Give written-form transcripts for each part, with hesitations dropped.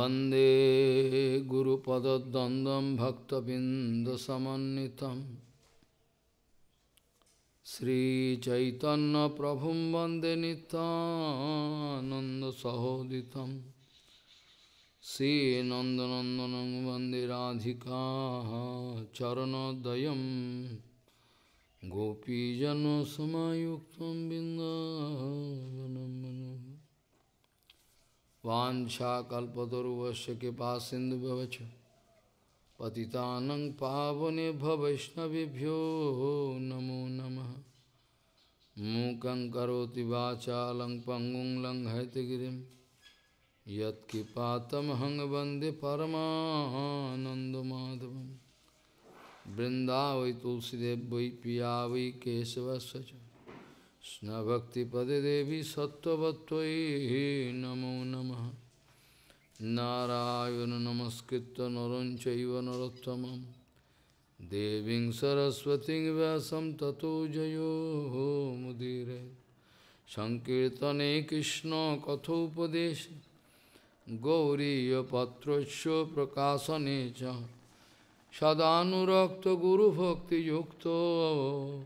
Vande Guru Padadandam Bhaktavindsamanitam Sri Chaitanya Prabhum Vande Nitananda Sahoditam Sri Nandanandanam Vande Radhika Charanadayam Gopijano Samayuktam Bindavanam Manu Vancha kalpataruvasya kipasindhubhavacha patitanang pavane bhavaishnavibhyo namo namaha mukhaṁ karoti vācālaṁ pangum laṁ haitagirim yat kipātamahaṁ vande paramānanda madhavam brindāvai tulsidevvai piyāvai kesavasvacha Krishna Bhakti Pade Devi Sattvatvai Namo Namaha Narayana Namaskritta Naranchaiva Narottamam Deving Saraswati Vyasam Tato Jayo Mudire Sankirtane Krishna Kathopadeshe Gauriya Patrasya Prakasanecha Sadhanurakta Guru Bhakti Yukta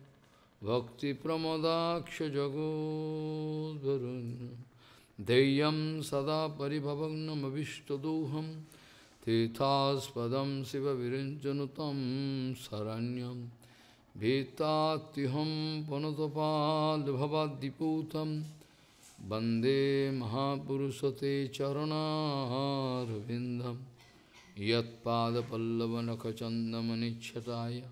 Bhakti Pramodaksha Jagodvarun Deyam Sada Paribhavagnam Avishtaduham Tithas Padam Siva Virinjanutam Saranyam Bhitatiham Panatapad Bhavadiputam Bande Mahapurusate Charana Ravindam Yat Pada Pallavanakachandamanichataya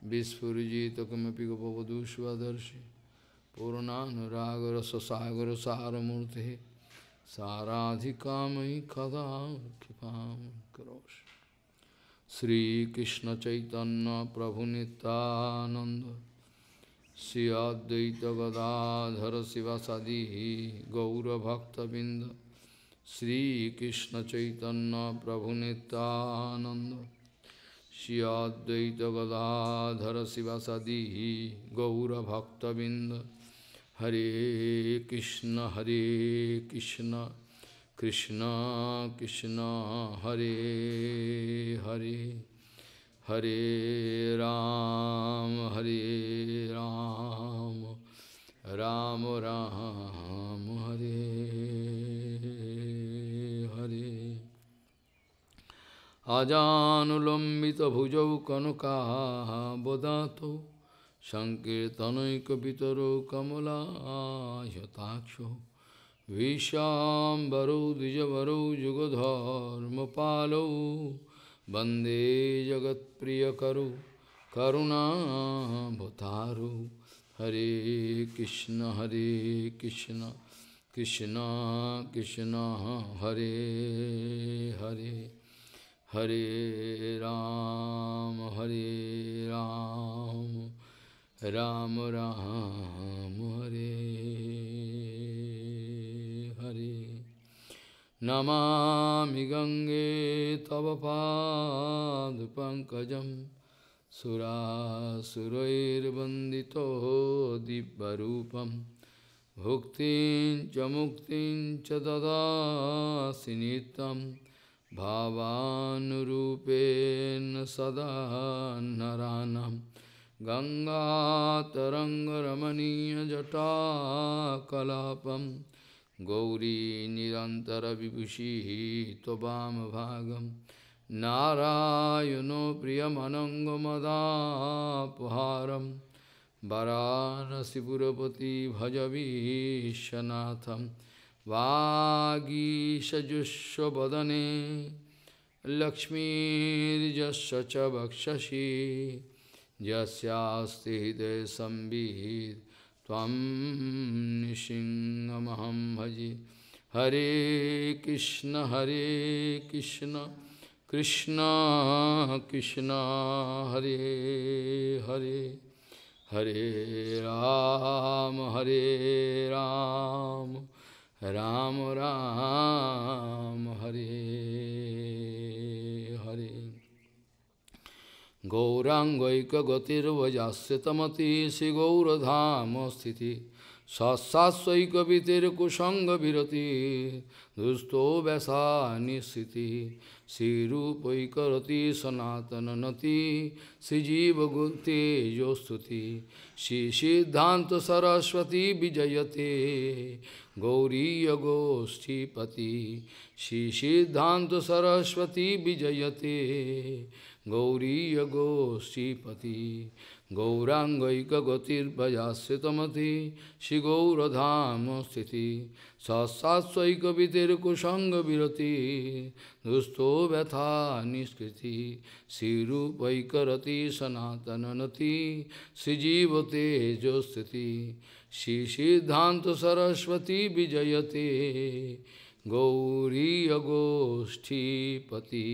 Vispurjita kamapi gopavadushvadarshi Purananuragara sasagara saramurti Saradhikamai kada kipam karosh Sri Krishna Chaitanya Prabhu Nityananda Sri Advaita Gadadhara Sivasadihi Gaura Bhakta Binda Sri Krishna Chaitanya Prabhu Nityananda Shri Advaita Gadadhara Sivasadihi Gaura Bhakta Binda Hare Krishna Krishna Krishna Hare Hare Hare Ram Ram Ram Hare Hare Ajanulambita bhujau kanuka bodato Sankirtanai kapitaro kamala yataksho Vishambaro dijavaro jugadharma palo Bande jagat priyakaru karuna bhataru Hare Krishna Krishna Krishna Hare Hare Hare Ram, Ram Ram, Hare Hare. Namami Gange Tava Pad Pankajam Surasurair Bandito Dibbarupam Bhuktin Chamuktin Chadada Sinitam Bhavanurupen sada naranam Ganga taranga ramaniya jata kalapam Gauri nirantara vibhushi tobam bhagam Narayano priyamanangamadapaharam Varanasipurapati bhajavishanatham Vagi sajusho badane Lakshmi jasya cha bakshashi Jasyasti hide sambhid Tvam nishingamaham bhaji Hare Krishna Krishna Krishna Hare Hare Hare Ram Ram Ram Hare Hare Gaurang Gaika Gatir Vajasyamati Sri Gauradham Sthiti सत्सात्विकवितर कुसंग विरति दुष्टो वैसा निस्थिति श्रीरूपैकरति सनातन नति श्रीजीवगुते जो स्तुति श्री सिद्धांत सरस्वती विजयते गौरी गोष्ठीपति श्री सिद्धांत सरस्वती विजयते गौरी गोष्ठीपति गौरांगैकगतिर्भजाश्रितमति श्रीगौरधाम स्थिति सत्सात्विकवितर्कुसंग विरति दुष्टो व्यथा निष्कृति श्रीरूपैकरति सनातन नति श्रीजीवते जो स्थिति श्री सिद्धांत सरस्वती विजयते गौरी गोष्ठीपति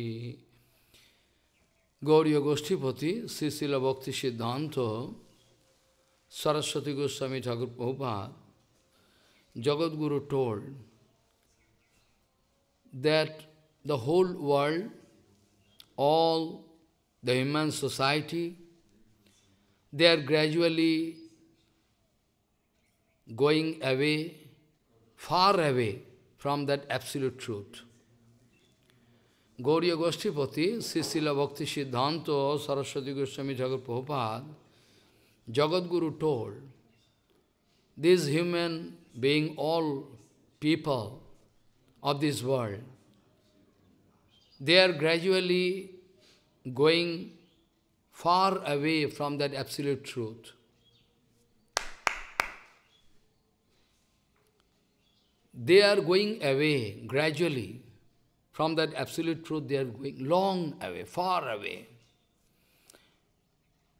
गौरी गोष्ठीपति श्री शिल भक्ति सिद्धांत Saraswati Goswami Thakur Prabhupada Jagadguru told that the whole world, all the human society, they are gradually going away, far away from that absolute truth. Gauriya Goshtipati, Sisila Bhakti Siddhanta, Saraswati Goswami Thakur Prabhupada, Jagadguru told, these human being, all people of this world, they are gradually going far away from that absolute truth. They are going away gradually. From that absolute truth, they are going long away, far away.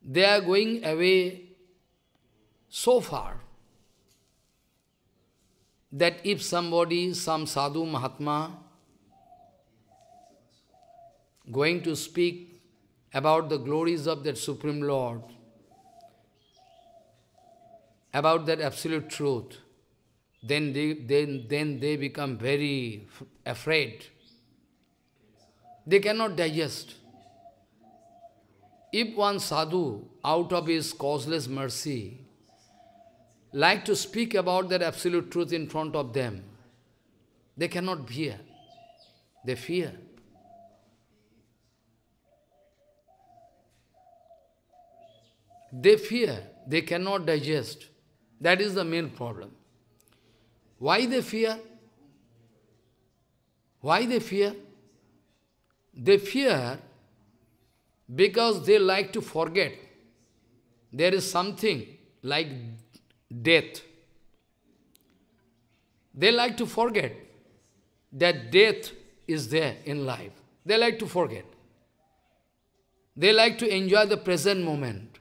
They are going away so far that if somebody, some sadhu, mahatma, going to speak about the glories of that Supreme Lord, about that absolute truth, then they become very afraid. They cannot digest. If one sadhu, out of his causeless mercy, like to speak about that absolute truth in front of them, they cannot bear. They fear. They fear. They cannot digest. That is the main problem. Why they fear? Why they fear? They fear because they like to forget there is something like death. They like to forget that death is there in life. They like to forget. They like to enjoy the present moment.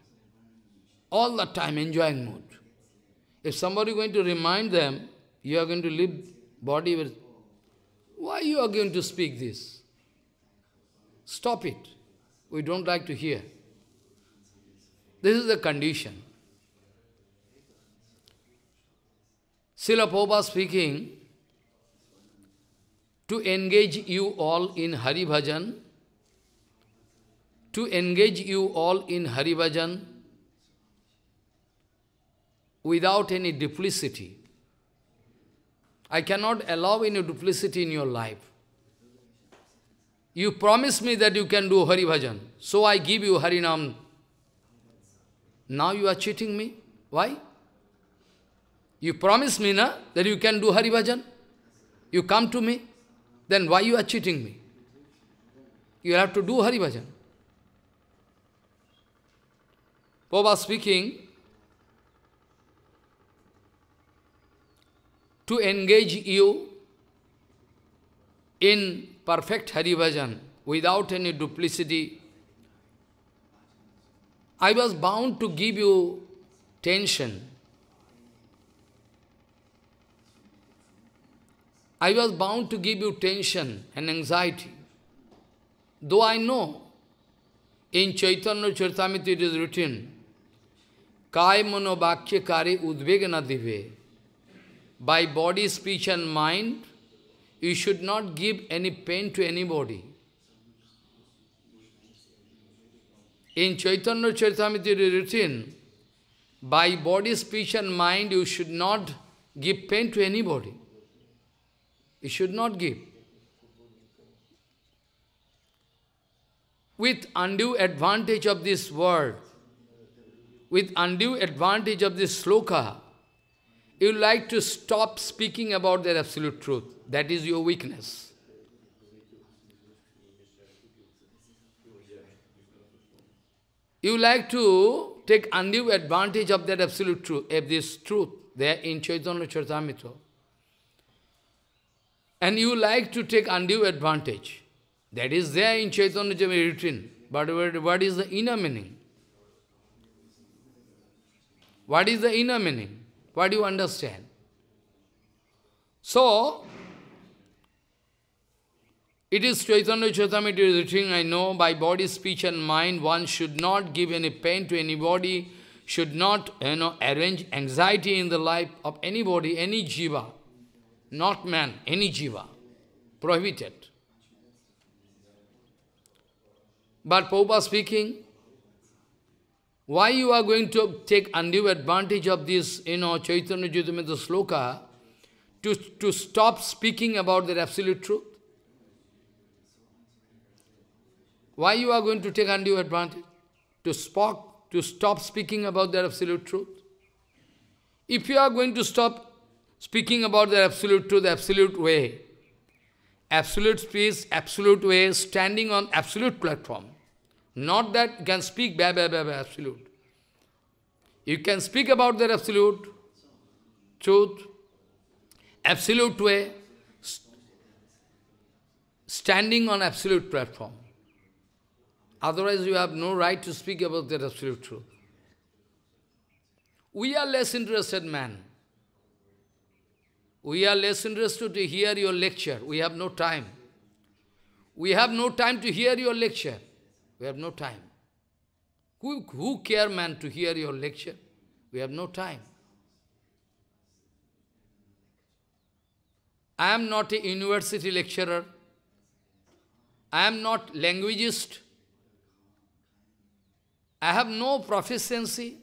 All the time enjoying mood. If somebody is going to remind them, you are going to leave body with... Why you are going to speak this? Stop it. We don't like to hear. This is the condition. Srila Prabhupada speaking, to engage you all in Hari Bhajan, to engage you all in Hari Bhajan without any duplicity. I cannot allow any duplicity in your life. You promise me that you can do Hari Bhajan, so I give you Harinam. Now you are cheating me. Why? You promise me na, that you can do Hari Bhajan. You come to me, then why you are cheating me? You have to do Hari Bhajan. Prabhupada speaking, to engage you in perfect Hari Bhajan, without any duplicity, I was bound to give you tension. I was bound to give you tension and anxiety. Though I know, in Chaitanya Charitamrita it is written, Kāya mano vākya kāre udvega na dive. By body, speech and mind, you should not give any pain to anybody. In Chaitanya Charitamrita it is written, by body, speech and mind, you should not give pain to anybody. You should not give. With undue advantage of this word, with undue advantage of this sloka, you like to stop speaking about their absolute truth. That is your weakness. You like to take undue advantage of that absolute truth, of this truth there in Chaitanya Charitamrita. And you like to take undue advantage. That is there in Chaitanya Charitamrita written. But what is the inner meaning? What is the inner meaning? What do you understand? So, it is Chaitanya Charitamrita written, I know, by body, speech and mind, one should not give any pain to anybody, should not arrange anxiety in the life of anybody, any jiva, not man, any jiva, prohibited. But Prabhupada speaking, why you are going to take undue advantage of this, Chaitanya Charitamrita sloka, to stop speaking about the absolute truth? Why you are going to take undue advantage? To stop speaking about the absolute truth? If you are going to stop speaking about the absolute truth, absolute way, absolute speech, absolute way, standing on absolute platform, not that you can speak absolute. You can speak about the absolute truth, absolute way, standing on absolute platform. Otherwise, you have no right to speak about the absolute truth. We are less interested, man. We are less interested to hear your lecture. We have no time. We have no time to hear your lecture. We have no time. Who care, man, to hear your lecture? We have no time. I am not a university lecturer. I am not a linguist. I have no proficiency.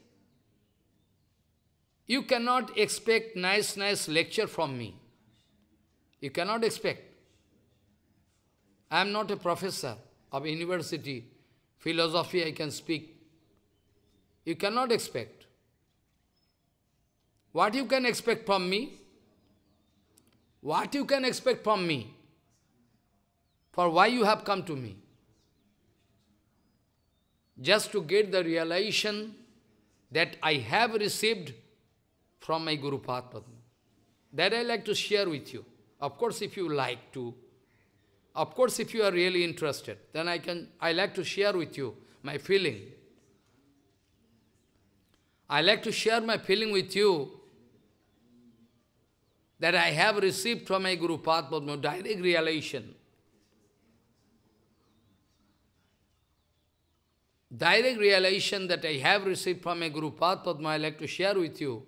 You cannot expect nice lecture from me. You cannot expect. I am not a professor of university. Philosophy I can speak. You cannot expect. What you can expect from me? What you can expect from me? For why you have come to me? Just to get the realization that I have received from my Guru Padma. That I like to share with you. Of course, if you like to, of course, if you are really interested, then I like to share with you my feeling. I like to share my feeling with you that I have received from my Guru Padma direct realization. Direct realization that I have received from a Guru Padma, I like to share with you.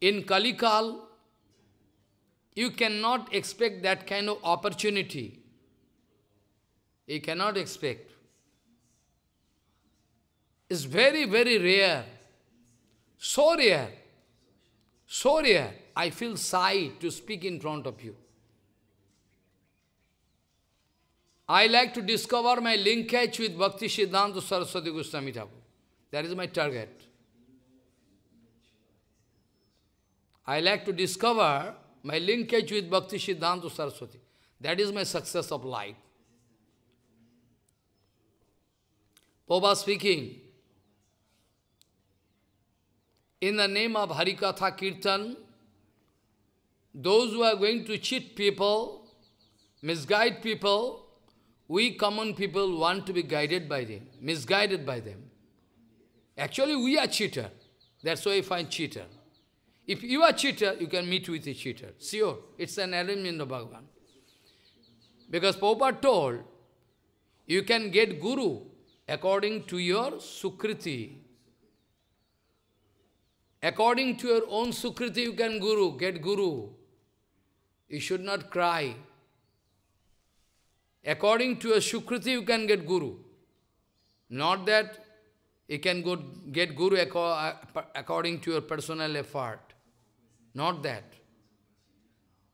In Kali Kal, you cannot expect that kind of opportunity. You cannot expect. It's very, very rare. So rare. So rare. I feel shy to speak in front of you. I like to discover my linkage with Bhakti Siddhanta Saraswati Goswami Thakur. That is my target. I like to discover my linkage with Bhakti Siddhanta Saraswati. That is my success of life. Prabhupada speaking, in the name of Harikatha Kirtan, those who are going to cheat people, misguide people, we common people want to be guided by them, misguided by them. Actually, we are cheater. That's why I find cheater. If you are cheater, you can meet with a cheater. Sure, it's an arrangement of Bhagavan. Because Prabhupada told, you can get Guru according to your Sukriti. According to your own Sukriti, you can Guru, get Guru. You should not cry. According to a Sukriti, you can get Guru. Not that You can go get Guru according to your personal effort. Not that.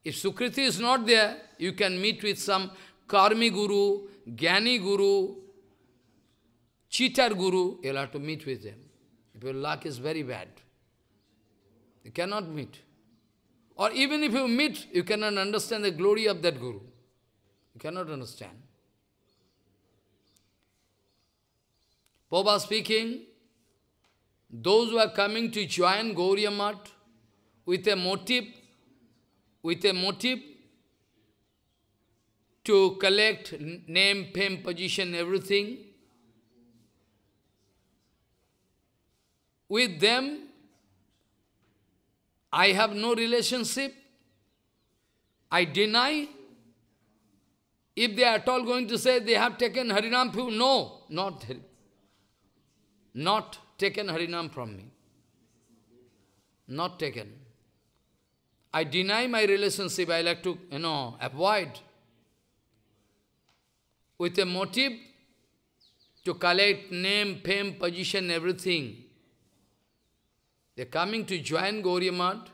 If Sukriti is not there, you can meet with some Karmi Guru, Jnani Guru, Cheater Guru. You'll have to meet with them. If your luck is very bad, you cannot meet. Or even if you meet, you cannot understand the glory of that Guru. You cannot understand. Prabhupada speaking, those who are coming to join Gauriya Math with a motive to collect name, fame, position, everything, with them I have no relationship, I deny. If they are at all going to say they have taken Harinam from me, no, not taken Harinam from me. Not taken. I deny my relationship, I like to, avoid. With a motive to collect name, fame, position, everything. They are coming to join Gauriya Math.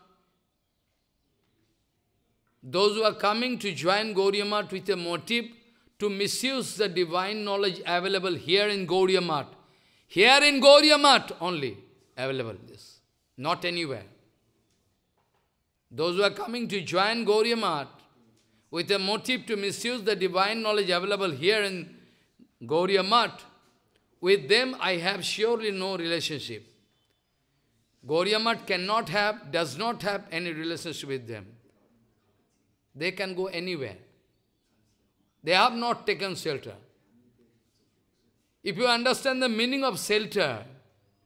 Those who are coming to join Gauriya Math with a motive to misuse the divine knowledge available here in Gauriya Math. Here in Gauriya Math only available this, not anywhere. Those who are coming to join Gauriya Math with a motive to misuse the divine knowledge available here in Gauriya Math, with them I have surely no relationship. Gauriya Math does not have any relationship with them. They can go anywhere. They have not taken shelter. If you understand the meaning of shelter,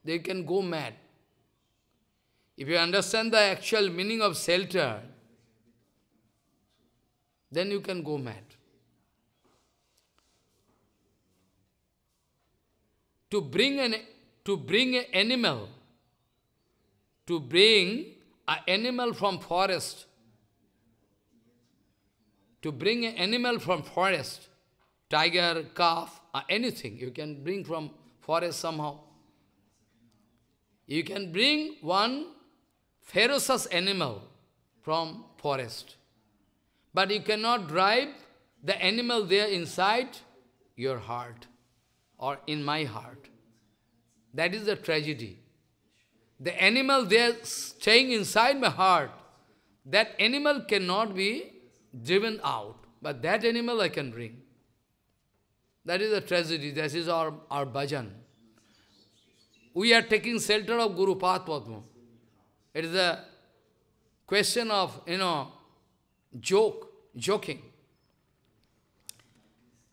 they can go mad. If you understand the actual meaning of shelter, then you can go mad. To bring an animal from forest, tiger, calf, or anything, you can bring from forest somehow. You can bring one ferocious animal from forest, but you cannot drive the animal there inside your heart or in my heart. That is the tragedy. The animal there staying inside my heart, that animal cannot be driven out, but that animal I can bring. That is a tragedy. That is our bhajan. We are taking shelter of Guru Path Padma. It is a question of, joking.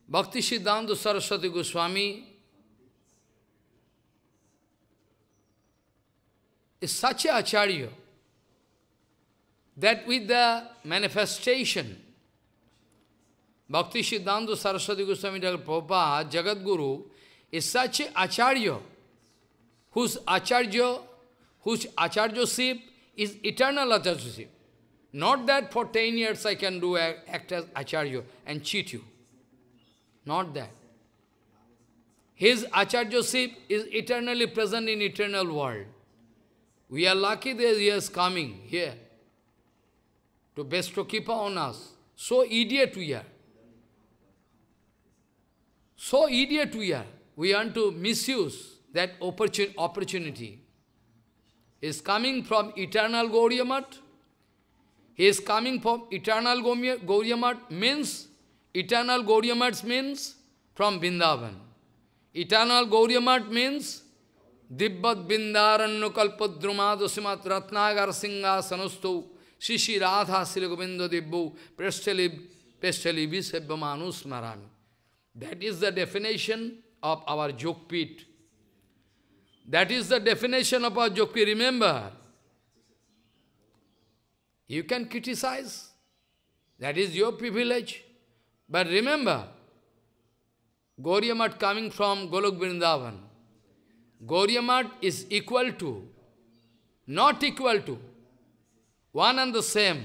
Bhakti Siddhanta Saraswati Goswami is such an acharya that with the manifestation, Bhakti Siddhanta Saraswati Goswami Prabhupada, Jagat Guru, is such an acharya whose acharyaship is eternal acharyaship. Not that for 10 years I can act as acharya and cheat you. Not that. His acharyaship is eternally present in eternal world. We are lucky that he is coming here to bestow kippa on us. So idiot we are. So idiot we are. We want to misuse that opportunity. He is coming from eternal Gauriya Math. He is coming from eternal Gauriya Math means, eternal Gauriya Math means from Vrindavan. Eternal Gauriya Math means Dibbat Bindarannu Kalpadrumadasimat Ratnagar Singha Sanustu Shishi Radha Sri Govinda Dibbu Prestali Visebba Manus Marami. That is the definition of our Jogpit. That is the definition of our Jogpit. Remember, you can criticize. That is your privilege. But remember, Gauriya Math coming from Golok Vrindavan. Gauriya Math is equal to, not equal to, one and the same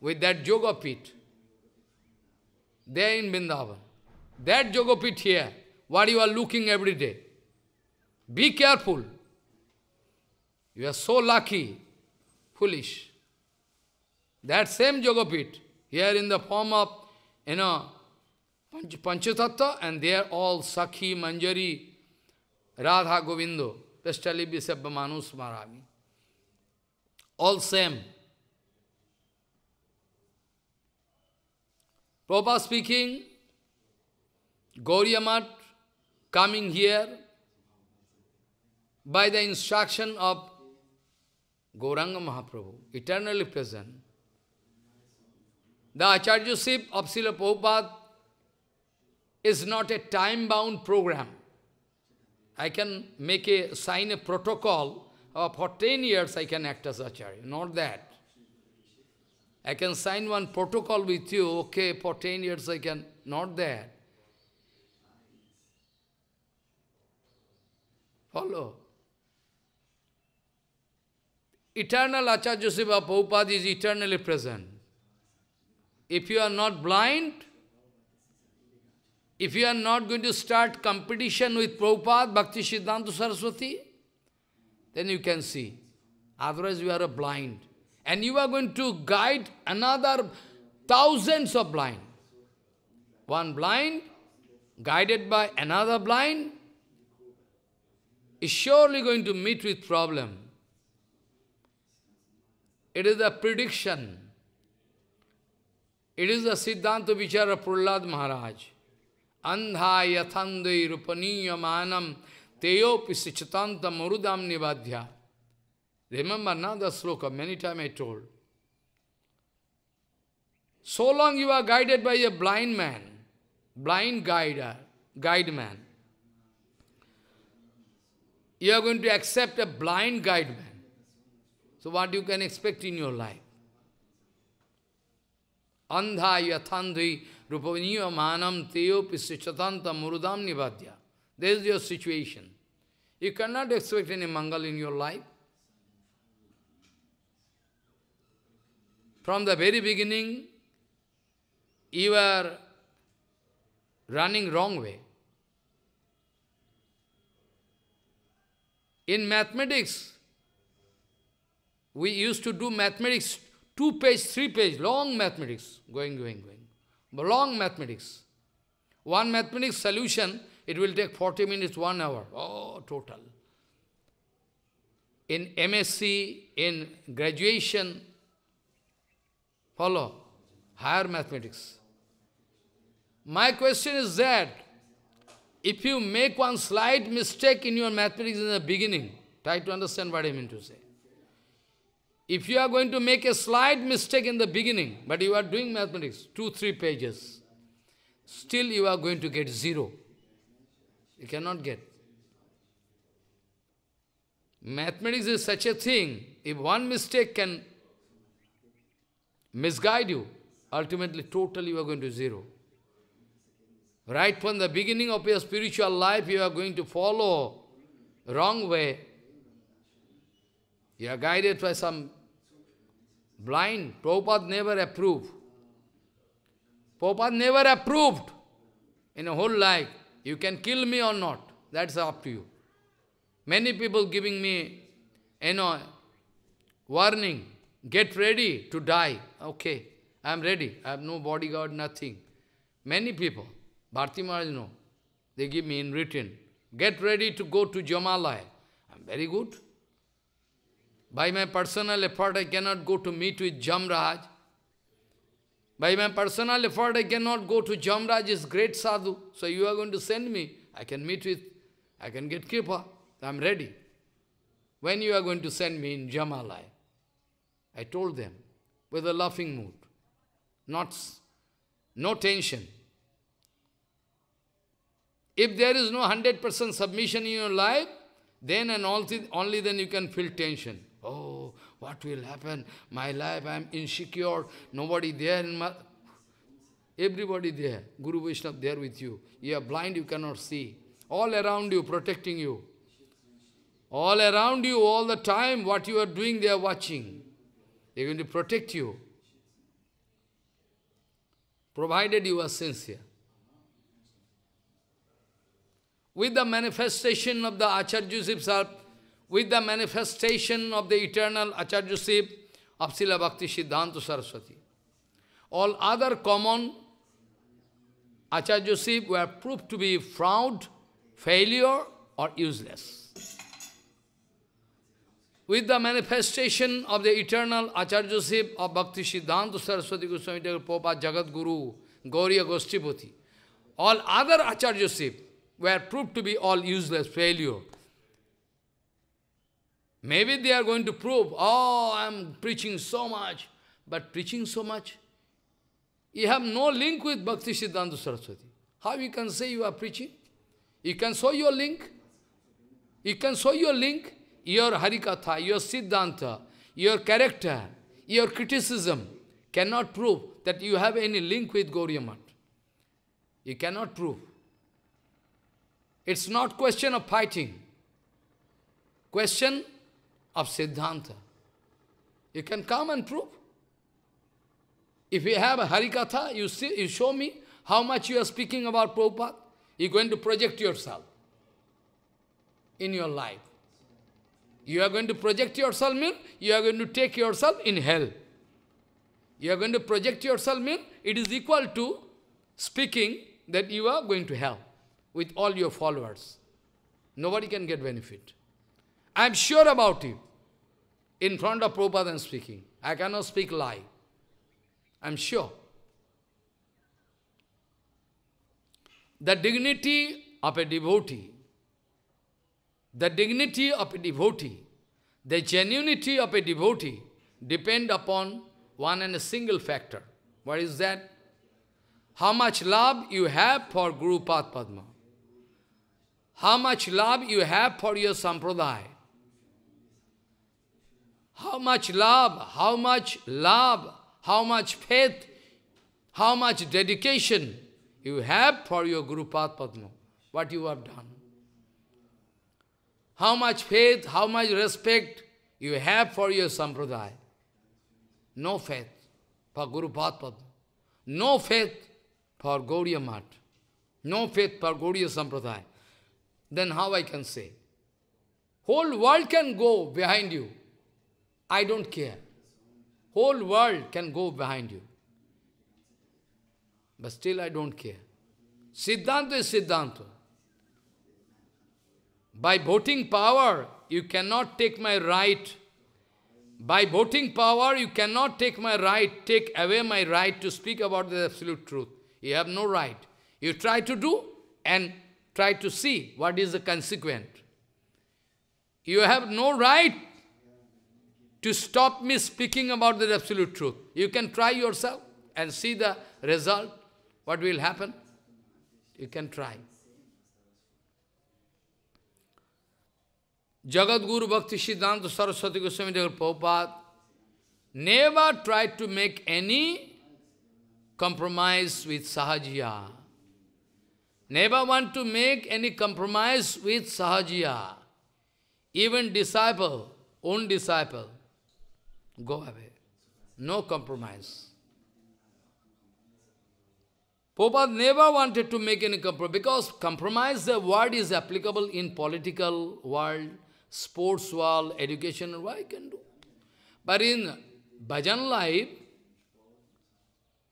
with that Jogapit there in Vrindavan. That Jogapit here, what you are looking every day. Be careful. You are so lucky, foolish. That same Yogapit, here in the form of, you know, Panchatattva, and they are all Sakhi, Manjari, Radha, Govindo, Pestali, Visabha, Manus, Marami. All same. Prabhupada speaking, Gauriya Math coming here by the instruction of Gauranga Mahaprabhu, eternally present. The Acharyaship of Srila Prabhupada is not a time-bound program. I can make a sign a protocol for 10 years I can act as Acharya. Not that. I can sign one protocol with you, okay, for 10 years I can, not that. Follow. Eternal Acharya Siva Prabhupada is eternally present. If you are not blind, if you are not going to start competition with Prabhupada, Bhakti Siddhanta Saraswati, then you can see. Otherwise you are a blind. And you are going to guide another thousands of blind. One blind, guided by another blind, is surely going to meet with problem. It is a prediction. It is the Siddhanta Vichara Prahlad Maharaj. Andha yathande rupaniya manam teyopi sichitanta marudam nivadhya. Remember now the sloka, many times I told. So long you are guided by a blind man, blind guide man. You are going to accept a blind guide man. So what you can expect in your life? Andha yathandhi rupavaniya manam teyopi sichitanta murudam nivadya. This is your situation. You cannot expect any mangal in your life. From the very beginning, you are running wrong way. In mathematics, we used to do mathematics, 2-page, 3-page, long mathematics, going. But long mathematics. One mathematics solution, it will take 40 minutes, 1 hour. Oh, total. In MSc, in graduation, follow, higher mathematics. My question is that, if you make one slight mistake in your mathematics in the beginning, try to understand what I mean to say. If you are going to make a slight mistake in the beginning, but you are doing mathematics, 2-3 pages, still you are going to get 0. You cannot get. Mathematics is such a thing, if one mistake can misguide you, ultimately, totally you are going to 0. Right from the beginning of your spiritual life, you are going to follow wrong way. You are guided by some blind. Prabhupada never approved. Prabhupada never approved in a whole life. You can kill me or not. That's up to you. Many people giving me, you know, warning. Get ready to die. Okay, I am ready. I have no bodyguard, nothing. Many people, Bharti Maharaj, no. They give me in written. Get ready to go to Jamalaya. I am very good. By my personal effort, I cannot go to meet with Jamraj. By my personal effort, I cannot go to Jamraj, is great sadhu. So you are going to send me. I can meet with, I can get kripa. I am ready. When you are going to send me in Jamalaya? I told them, with a laughing mood, no tension. If there is no 100% submission in your life, then and only then you can feel tension. Oh, what will happen? My life, I am insecure, nobody there. Everybody there, Guru Vaishnava there with you. You are blind, you cannot see. All around you, protecting you. All around you, all the time, what you are doing, they are watching. They are going to protect you, provided you are sincere. with the manifestation of the Acharyaship Sarp, with the manifestation of the eternal Acharyaship of Srila Bhakti Siddhanta Saraswati. All other common Acharyaship were proved to be fraud, failure or useless. With the manifestation of the eternal Acharyaship of Bhakti Siddhanta Saraswati Goswami Prabhupada Jagat Guru Gauriya Goshtipati, all other Acharyaship were proved to be all useless, failure. Maybe they are going to prove, oh, I am preaching so much, but preaching so much, you have no link with Bhakti Siddhanta Saraswati. How you can say you are preaching? You can show your link. You can show your link, your Harikatha, your Siddhanta, your character, your criticism cannot prove that you have any link with Gauriya Math. You cannot prove. It's not question of fighting. Question of Siddhanta. You can come and prove. If you have a Harikatha, you show me how much you are speaking about Prabhupada. You're going to project yourself in your life. You are going to project yourself means you are going to take yourself in hell. You are going to project yourself means it is equal to speaking that you are going to hell with all your followers. Nobody can get benefit. I am sure about it. In front of Prabhupada and speaking. I cannot speak lie. I am sure. The dignity of a devotee, the genuinity of a devotee depend upon one and a single factor. What is that? How much love you have for Guru Pad Padma. How much love you have for your sampradaya. How much faith, how much dedication you have for your Guru Pad Padma, what you have done. How much faith, how much respect you have for your sampradaya. No faith for Guru Pad Padma. No faith for Gauriya Math. No faith for Gauriya Sampradaya. Then how I can say? Whole world can go behind you. I don't care. Whole world can go behind you. But still I don't care. Siddhanta is Siddhanta. By voting power, you cannot take my right. By voting power, you cannot take my right, take away my right to speak about the absolute truth. You have no right. You try to do and try to see what is the consequence. You have no right to stop me speaking about the absolute truth. You can try yourself and see the result. What will happen? You can try. Jagat Guru Bhakti Siddhanta Saraswati Goswami Prabhupada never tried to make any compromise with Sahajiya. Never want to make any compromise with Sahajiya. Even disciple, own disciple, go away. No compromise. Prabhupada never wanted to make any compromise, because compromise, the word is applicable in political world, sports world, education world, I can do. But in bhajan life,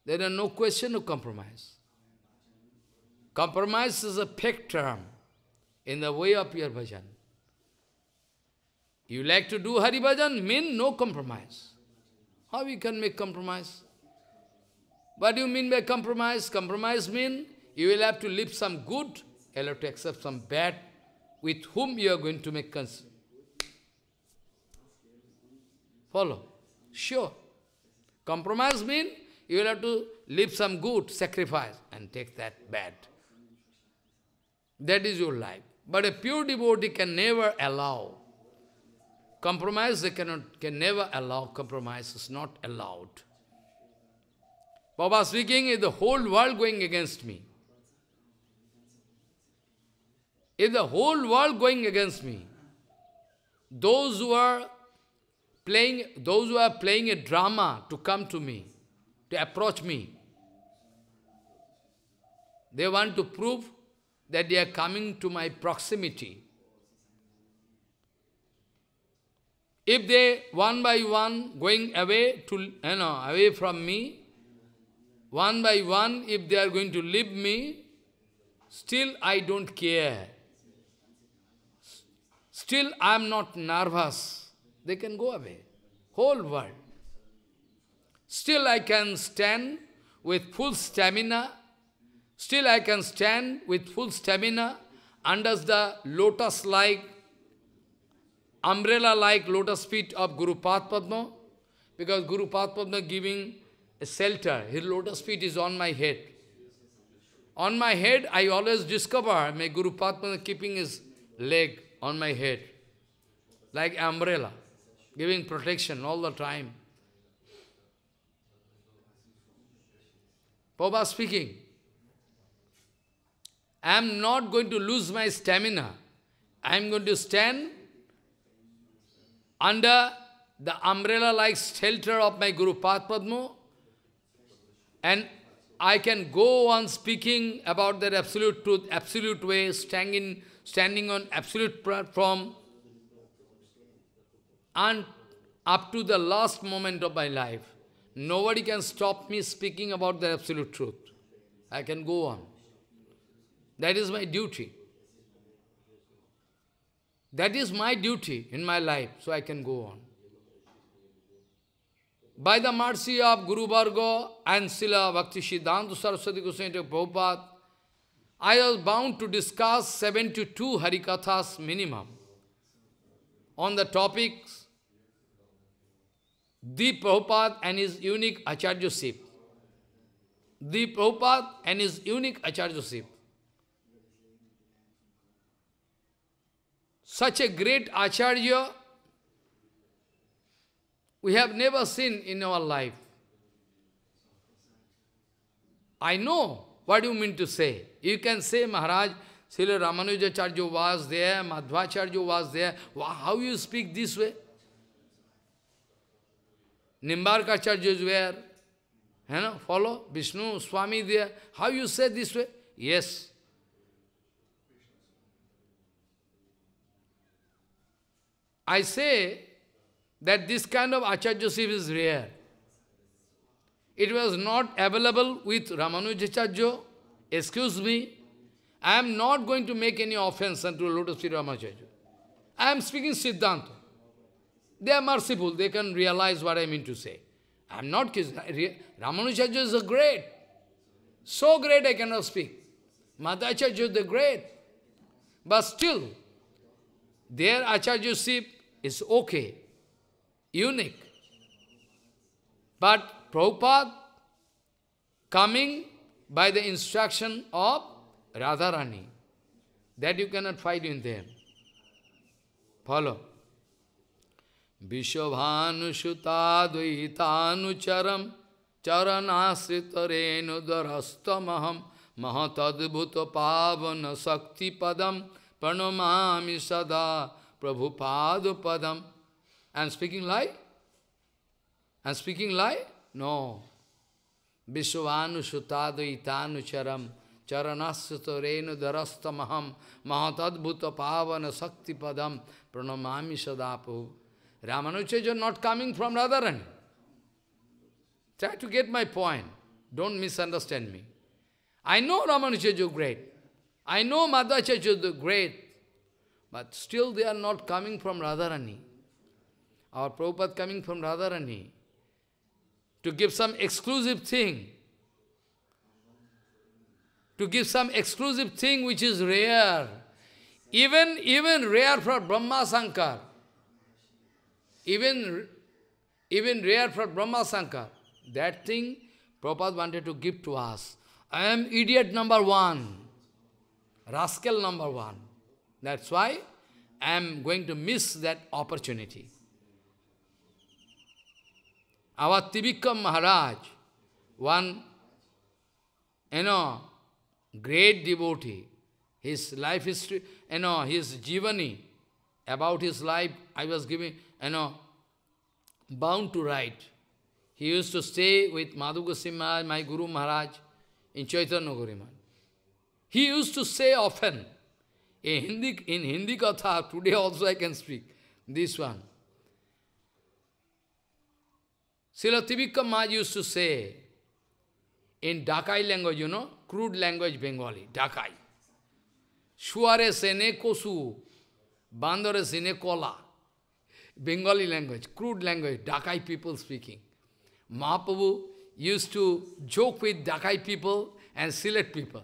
there is no question of compromise. Compromise is a fake term in the way of your bhajan. You like to do Hari Bhajan, mean no compromise. How you can make compromise? What do you mean by compromise? Compromise means you will have to live some good, you will have to accept some bad, with whom you are going to make concern. Follow? Sure. Compromise means you will have to live some good, sacrifice, and take that bad. That is your life. But a pure devotee can never allow compromise. They can never allow compromise. It's not allowed. Baba speaking, is the whole world going against me? Is the whole world going against me? Those who are playing a drama to come to me, to approach me, they want to prove that they are coming to my proximity. If they one by one going away to away from me, one by one, if they are going to leave me, still I don't care. Still I am not nervous. They can go away, whole world. Still I can stand with full stamina. Still I can stand with full stamina under the lotus-like, umbrella-like lotus feet of Guru Padma, because Guru Padma giving a shelter. His lotus feet is on my head. On my head, I always discover my Guru Padma keeping his leg on my head, like umbrella, giving protection all the time. Prabhupada speaking, I am not going to lose my stamina. I am going to stand under the umbrella-like shelter of my Guru Padma, and I can go on speaking about that absolute truth, absolute way, standing on absolute platform, and up to the last moment of my life. Nobody can stop me speaking about the absolute truth. I can go on. That is my duty. That is my duty in my life, so I can go on. By the mercy of Guru Bhargava and Srila Bhakti Siddhanta Saraswati Goswami Prabhupada, I was bound to discuss 72 Harikathas minimum on the topics the Prabhupada and his unique Acharyaship. The Prabhupada and his unique Acharyaship. Such a great Acharya we have never seen in our life. I know what you mean to say. You can say, Maharaj, Srila Ramanujacharya was there, Madhvacharya was there. How you speak this way? Nimbarkacharya is where, follow, Vishnu, Swami there. How you say this way? Yes. I say that this kind of Acharyaship is rare. It was not available with Ramanujacharya. Excuse me, I am not going to make any offense unto Lotus Sri Ramanujacharya. I am speaking Siddhanta. They are merciful, they can realize what I mean to say. I am not kidding. Ramanujacharya is a great. So great I cannot speak. Madhvacharya is the great. But still, their Acharyaship is okay, unique. But Prabhupada, coming by the instruction of Radharani, that you cannot find in them. Follow. Vishobhanushuta dvaitanucharam charanasritarenudarastamaham mahatadbhuta pavana sakti padam pranamami sada prabhupada padam. And speaking lie? And speaking lie? No. Vishwanu shutadu itanu charam charanasuto renu darastamaham mahatadbhuta pavana sakti padam pranamami sadapu. Ramanujacharya not coming from Radharani. Try to get my point. Don't misunderstand me. I know Ramanujacharya great. I know Madhvacharya great. But still they are not coming from Radharani. Our Prabhupada coming from Radharani to give some exclusive thing. To give some exclusive thing which is rare. Even rare for Brahma Sankar. Even rare for Brahma Sankar. That thing Prabhupada wanted to give to us. I am idiot number one. Rascal number one. That's why I am going to miss that opportunity. Our Tibikkam Maharaj, one, great devotee, his life history, his jivani, about his life, I was giving, bound to write. He used to stay with Madhu Goswami Maharaj, my Guru Maharaj, in Chaitanya Gauriman. He used to say often, in Hindi katha, today also I can speak, this one. Srila Tibikkam Maharaj used to say, in Dakai language, you know, crude language Bengali, Dakai. Shuare sene kosu, bandore sene kola. Bengali language, crude language, Dakai people speaking. Mahaprabhu used to joke with Dakai people and Silat people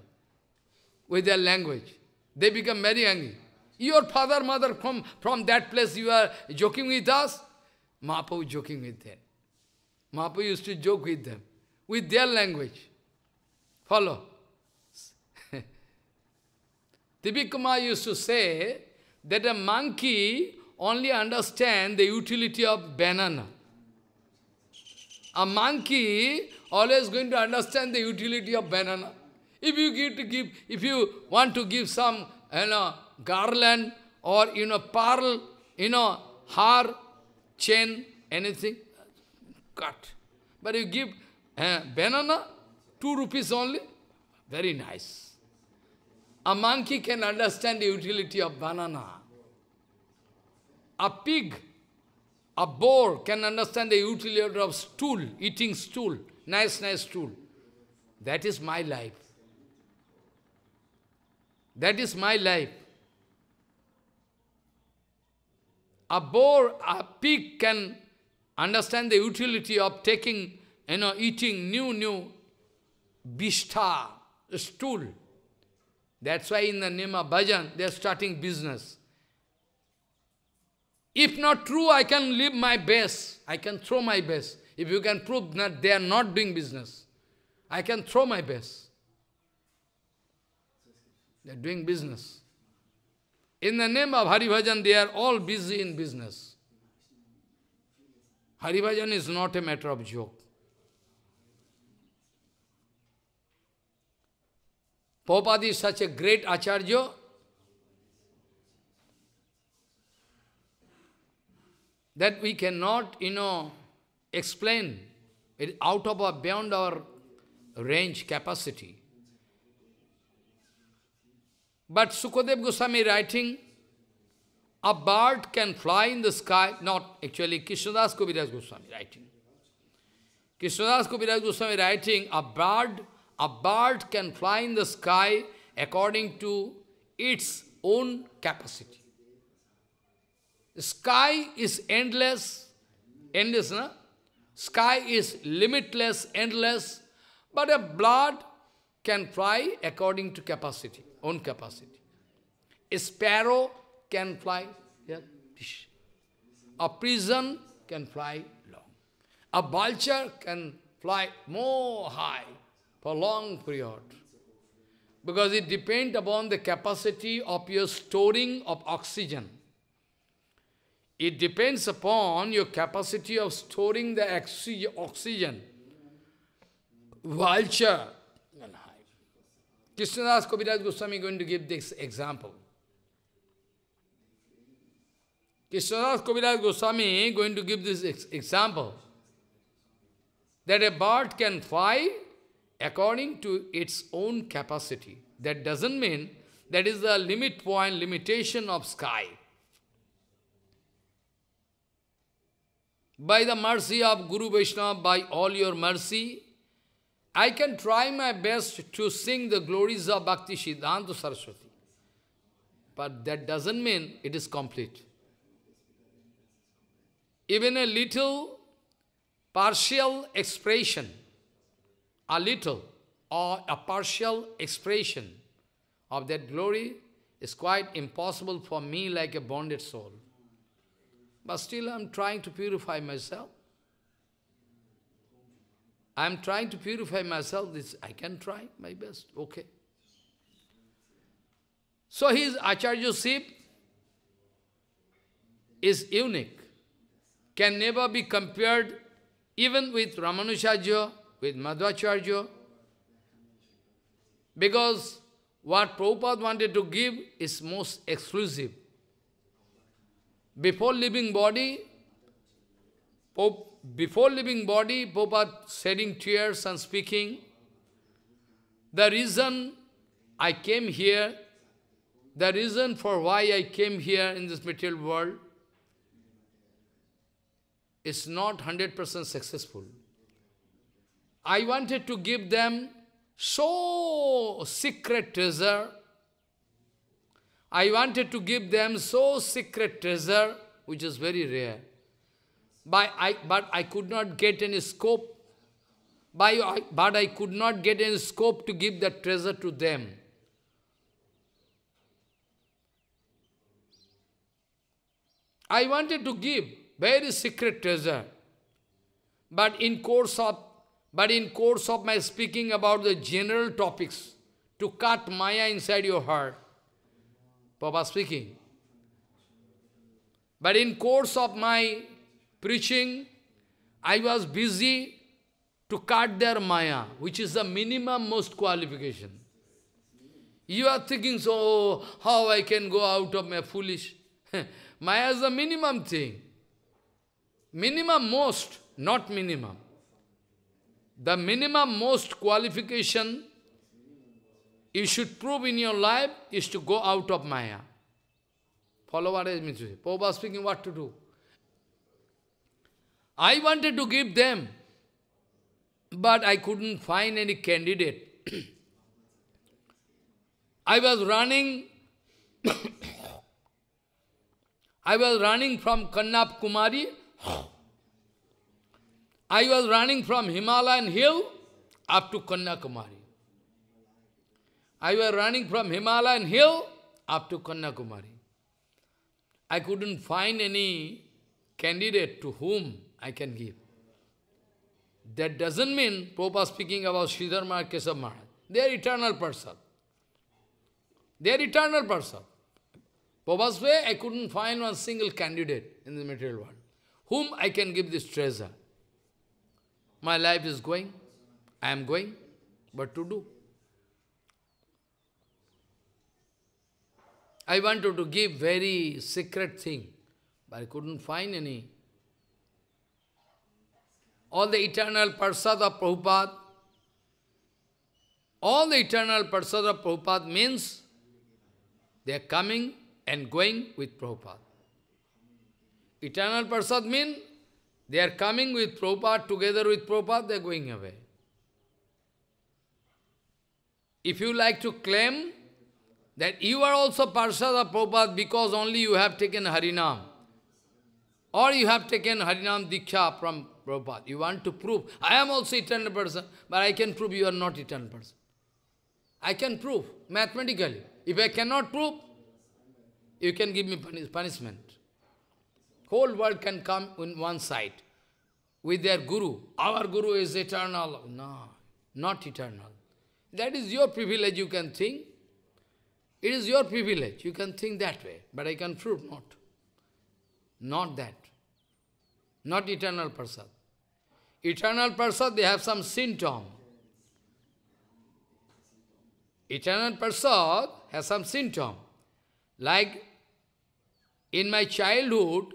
with their language. They become very angry. Your father, mother, from that place you are joking with us? Mahaprabhu joking with them. Mahaprabhu used to joke with them, with their language. Follow. Tibikkam Maharaj used to say that a monkey only understands the utility of banana. A monkey always going to understand the utility of banana. If you want to give some, garland or pearl, har, chain, anything, cut. But you give banana, 2 rupees only, very nice. A monkey can understand the utility of banana. A pig, a boar can understand the utility of stool, eating stool, nice stool. That is my life. That is my life. A boar, a pig can understand the utility of taking, eating new bishta, stool. That's why in the name of bhajan, they are starting business. If not true, I can leave my base. I can throw my base. If you can prove that they are not doing business, I can throw my base. They are doing business. In the name of Hari Bhajan, they are all busy in business. Hari Bhajan is not a matter of joke. Prabhupada is such a great Acharya. That we cannot, explain it out of beyond our range capacity. But Sukadeva Goswami writing, a bird can fly in the sky, not actually Krishnadas Kaviraj Goswami writing. Krishnadas Kaviraj Goswami writing, a bird can fly in the sky according to its own capacity. Sky is endless, no? Sky is limitless, endless, but a bird can fly according to capacity, own capacity. A sparrow can fly, yeah. A pigeon can fly long. A vulture can fly more high for long period. Because it depends upon the capacity of your storing of oxygen. It depends upon your capacity of storing the oxygen. Vulture. Krishnadas Kaviraj Goswami is going to give this example. Krishnadas Kaviraj Goswami is going to give this example. That a bird can fly according to its own capacity. That doesn't mean that is the limit point, limitation of sky. By the mercy of Guru Vaishnava, by all your mercy, I can try my best to sing the glories of Bhakti Siddhanta Saraswati. But that doesn't mean it is complete. Even a little partial expression, a little or a partial expression of that glory is quite impossible for me like a bonded soul. But still I'm trying to purify myself. I'm trying to purify myself. This I can try my best. Okay. So his Acharyaship is unique. Can never be compared even with Ramanujacharya, with Madhvacharya. Because what Prabhupada wanted to give is most exclusive. Before leaving body, Prabhupada shedding tears and speaking, the reason I came here. The reason for why I came here in this material world is not 100% successful. I wanted to give them so secret treasure. I wanted to give them so secret treasure, which is very rare. But I could not get any scope. But I could not get any scope to give that treasure to them. I wanted to give very secret treasure, but in course of my speaking about the general topics to cut Maya inside your heart, Papa speaking. But in course of my preaching, I was busy to cut their Maya, which is the minimum most qualification. You are thinking, so how I can go out of my foolish? Maya is the minimum thing. Minimum most, not minimum. The minimum most qualification you should prove in your life is to go out of Maya. Follow what I mean to say. Prabhupada speaking, what to do? I wanted to give them, but I couldn't find any candidate. I was running from Kanyakumari. I was running from Himalayan hill up to Kanyakumari. I was running from Himalayan hill up to Kanyakumari. I couldn't find any candidate to whom I can give. That doesn't mean Prabhupada speaking about Sridhar Maharaj, Keshav Maharaj. They are eternal person. They are eternal person. Prabhupada's way, I couldn't find one single candidate in the material world whom I can give this treasure. My life is going, I am going, what to do? I wanted to give very secret thing, but I couldn't find any. All the eternal Parsad of Prabhupada, all the eternal Parsad of Prabhupada means they are coming and going with Prabhupada. Eternal Parsad means they are coming with Prabhupada, together with Prabhupada, they are going away. If you like to claim that you are also Parsad of Prabhupada because only you have taken Harinam, or you have taken Harinam Diksha from Prabhupada, you want to prove, I am also eternal person, but I can prove you are not eternal person. I can prove, mathematically. If I cannot prove, you can give me punishment. Whole world can come on one side with their guru. Our guru is eternal. No, not eternal. That is your privilege, you can think. It is your privilege, you can think that way, but I can prove not. Not that. Not eternal person. Eternal person, they have some symptom. Eternal person has some symptom. Like in my childhood,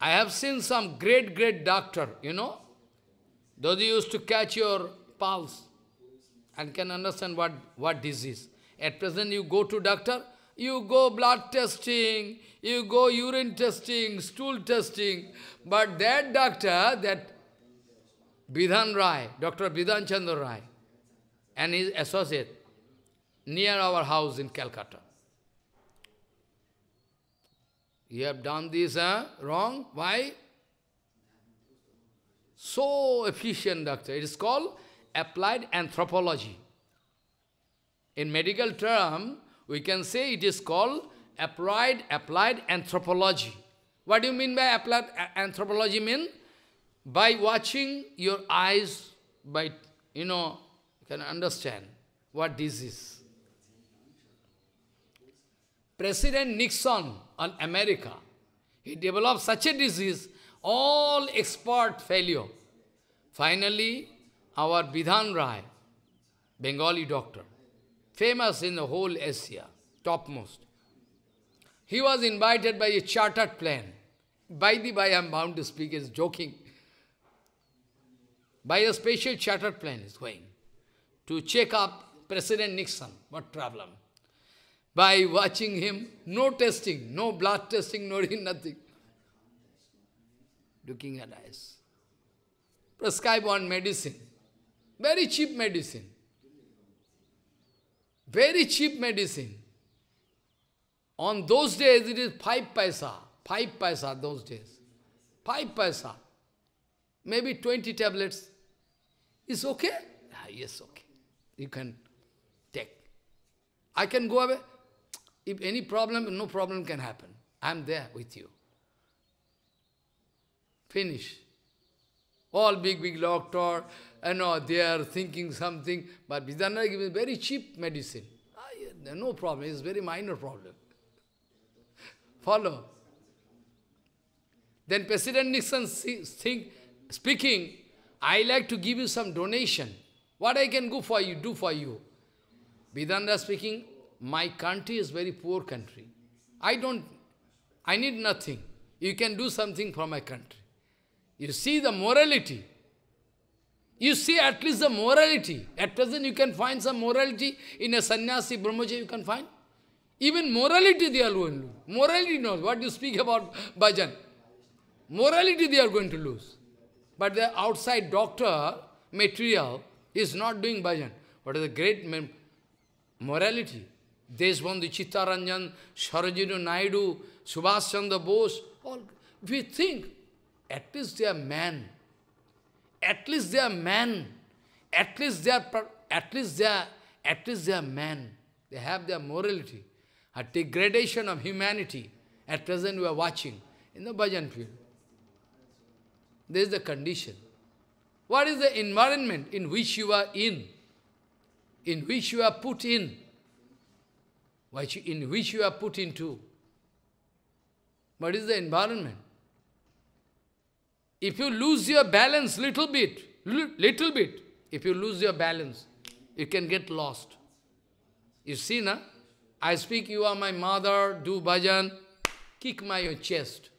I have seen some great doctor, you know. Those who used to catch your pulse and can understand what disease. At present, you go to doctor, you go blood testing, you go urine testing, stool testing. But that doctor, that Bidhan Rai, Dr. Bidhan Chandra Rai, and his associate, near our house in Calcutta. You have done this wrong. Why? So efficient doctor. It is called applied anthropology. In medical term, we can say it is called applied anthropology. What do you mean by applied anthropology? Mean by watching your eyes, by, you know, you can understand what disease. President Nixon on America, he developed such a disease, all expert failure. Finally, our Bidhan Rai, Bengali doctor, famous in the whole Asia, topmost. He was invited by a chartered plane. By the by, I am bound to speak, it's joking. By a special chartered plane is going to check up President Nixon, what problem? By watching him, no testing, no blood testing, no nothing. Looking at eyes. Prescribe one medicine. Very cheap medicine. Very cheap medicine. On those days, it is 5 paisa. 5 paisa those days. 5 paisa. Maybe 20 tablets. Is okay? Ah, yes, okay. You can take. I can go away. If any problem, no problem can happen. I am there with you. Finish. All big doctor, and they are thinking something, but Vidyanara gives very cheap medicine. Ah, yeah, no problem, it's very minor problem. Follow. Then President Nixon speaking, I like to give you some donation. What I can go for you, do for you? Vidyanara speaking, my country is very poor country. I need nothing. You can do something for my country. You see the morality. You see at least the morality. At present you can find some morality in a sannyasi, brahmacharya you can find. Even morality they are going to lose. Morality knows what you speak about bhajan. Morality they are going to lose. But the outside doctor material is not doing bhajan. What is the great morality? Deshbandhu Chittaranjan, Sarojini Naidu, Subhash Chandra Bose, all we think. At least they are man. At least they are man. At least they are man. They have their morality. A degradation of humanity. At present we are watching in the bhajan field. This is the condition. What is the environment in which you are in? In which you are put in? In which you are put into? What is the environment? If you lose your balance little bit, if you lose your balance, you can get lost. You see, na? I speak, you are my mother, do bhajan, kick my chest.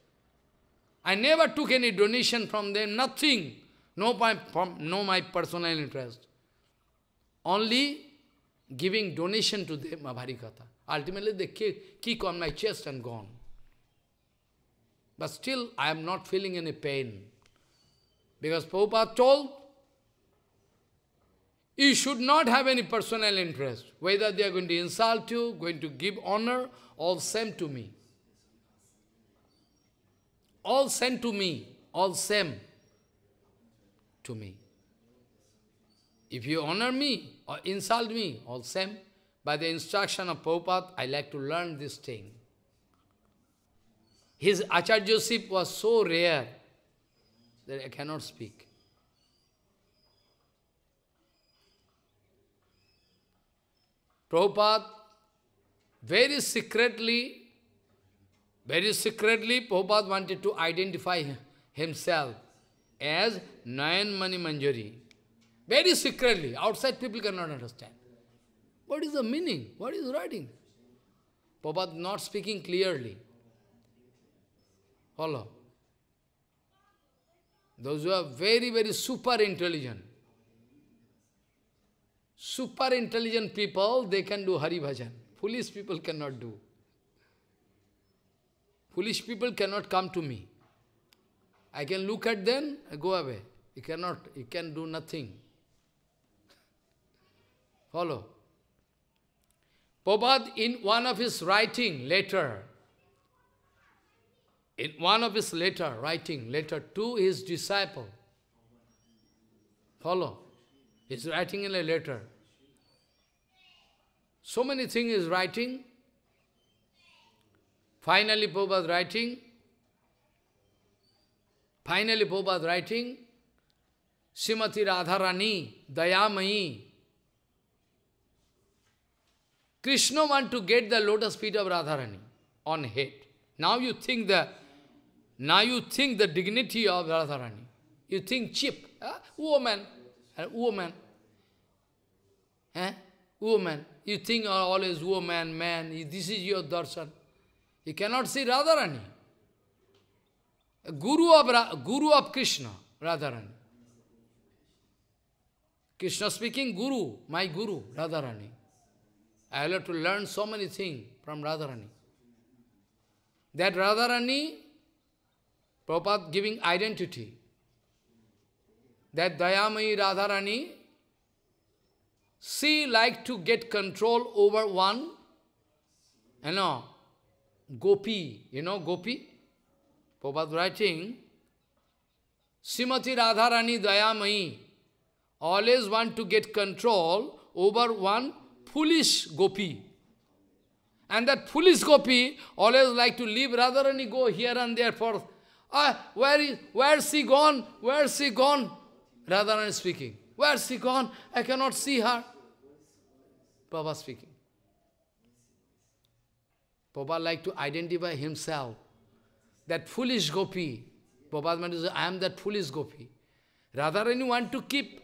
I never took any donation from them, nothing. No my personal interest. Only giving donation to them, Abharikata. Ultimately, they kick on my chest and gone. But still, I am not feeling any pain. Because Prabhupada told, you should not have any personal interest. Whether they are going to insult you, going to give honor, all same to me. All same to me. All same to me. If you honor me or insult me, all same. By the instruction of Prabhupada, I like to learn this thing. His acharyaship was so rare that I cannot speak. Prabhupada, very secretly, Prabhupada wanted to identify himself as Nayanmani Manjari. Very secretly, outside people cannot understand. What is the meaning? What is writing? Prabhupada not speaking clearly. Follow. Those who are very super intelligent. Super intelligent people, they can do Hari Bhajan. Foolish people cannot do. Foolish people cannot come to me. I can look at them, I go away. You cannot, you can do nothing. Follow. Prabhupada, in one of his writing later, in one of his letter to his disciple. Follow. He's writing in a letter. So many things he's writing. Finally, Prabhupada writing, Srimati Radharani, Dayamayi. Krishna want to get the lotus feet of Radharani on head. Now you think the dignity of Radharani. You think cheap. Huh? Woman. Huh? Woman. You think always woman, man. This is your darshan. You cannot see Radharani. Guru of Krishna, Radharani. Krishna speaking Guru, my Guru, Radharani. I will have to learn so many things from Radharani. That Radharani, Prabhupada giving identity. That Dayamayi Radharani, she like to get control over one, you know, gopi, you know, gopi? Prabhupada writing, Srimati Radharani Dayamayi always want to get control over one foolish gopi. And that foolish gopi always like to leave Radharani, go here and there for, where's she gone? Where's she gone? Radharani speaking. Where's she gone? I cannot see her. Prabhupada speaking. Prabhupada like to identify himself. That foolish gopi. Prabhupada says, I am that foolish gopi. Radharani want to keep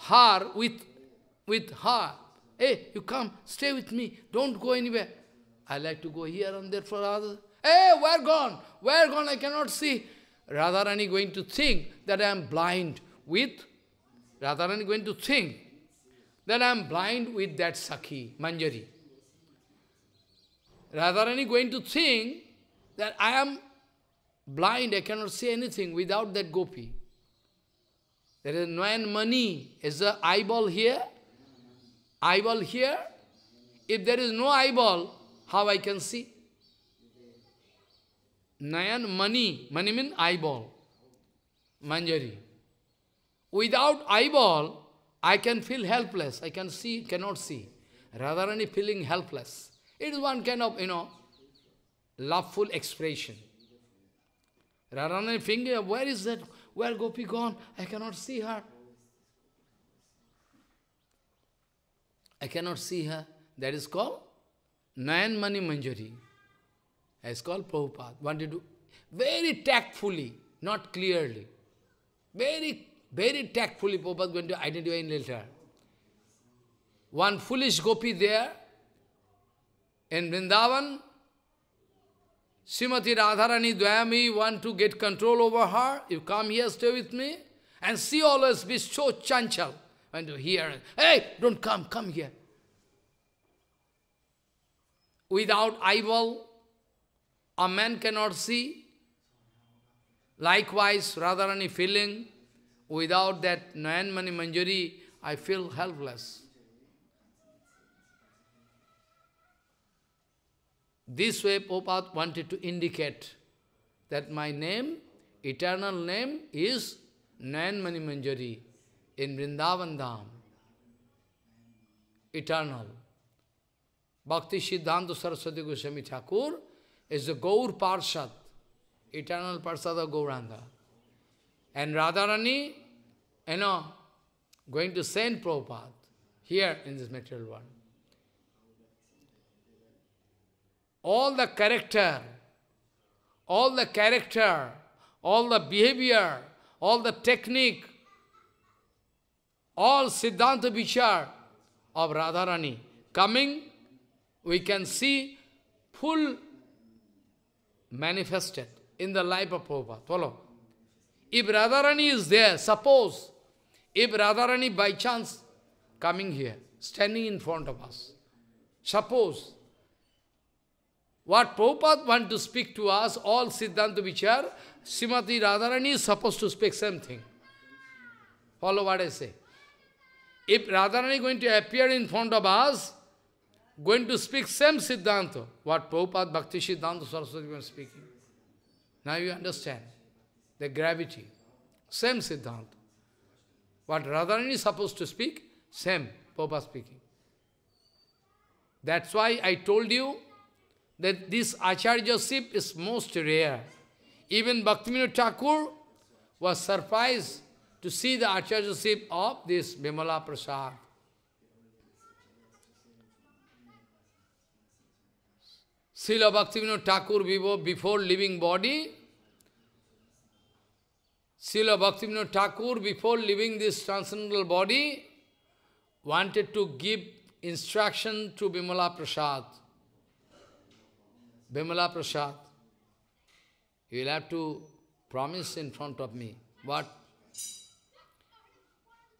her with her. Hey, you come, stay with me. Don't go anywhere. I like to go here and there for others. Hey, where gone? Where gone? I cannot see. Radharani going to think that I am blind with. Radharani going to think that I am blind with that Sakhi, Manjari. Radharani going to think that I am blind, I cannot see anything without that gopi. There is Nayanmani, is the eyeball here, eyeball here. If there is no eyeball, how I can see? Nayanmani, mani means eyeball, Manjari. Without eyeball, I can feel helpless. I can see, cannot see. Radharani feeling helpless. It is one kind of, you know, loveful expression. Radharani finger, where is that? Where gopi gone? I cannot see her. I cannot see her. That is called Nayanmani Manjari. That is called Prabhupada. Wanted to very tactfully, not clearly. Very tactfully, Prabhupada is going to identify in later. One foolish gopi there, in Vrindavan, Srimati Radharani Dvayami want to get control over her. You come here, stay with me. And she always be so chanchal. And here, hey, don't come, come here. Without eyeball, a man cannot see. Likewise, Radharani feeling, without that Nayanmani Manjari, I feel helpless. This way Prabhupada wanted to indicate that my name, eternal name, is Nayanmani Manjari in Vrindavan Dham. Eternal. Bhakti Siddhanta Saraswati Goswami Thakur is the Gaur Parshad, eternal Parshad of Gauranga. And Radharani, you know, going to send Prabhupada here in this material world. All the character, all the behavior, all the technique, all Siddhanta Vichar of Radharani coming, we can see full manifested in the life of Prabhupada. Follow. If Radharani is there, suppose, if Radharani by chance coming here, standing in front of us, suppose, what Prabhupada wants to speak to us, all Siddhanta Vichar, Srimati Radharani is supposed to speak same thing. Follow what I say. If Radharani is going to appear in front of us, going to speak same Siddhanta, what Prabhupada, Bhakti Siddhanta Saraswati was speaking. Now you understand the gravity, same Siddhanta. What Radharani is supposed to speak, same Prabhupada speaking. That's why I told you that this Acharyaship is most rare. Even Bhaktivinoda Thakur was surprised to see the Acharyaship of this Bimala Prasad. Srila Bhaktivinoda Thakur, before leaving body, Srila Bhaktivinoda Thakur, before leaving this transcendental body, wanted to give instruction to Bimala Prasad. Bimala Prasad, you will have to promise in front of me. What?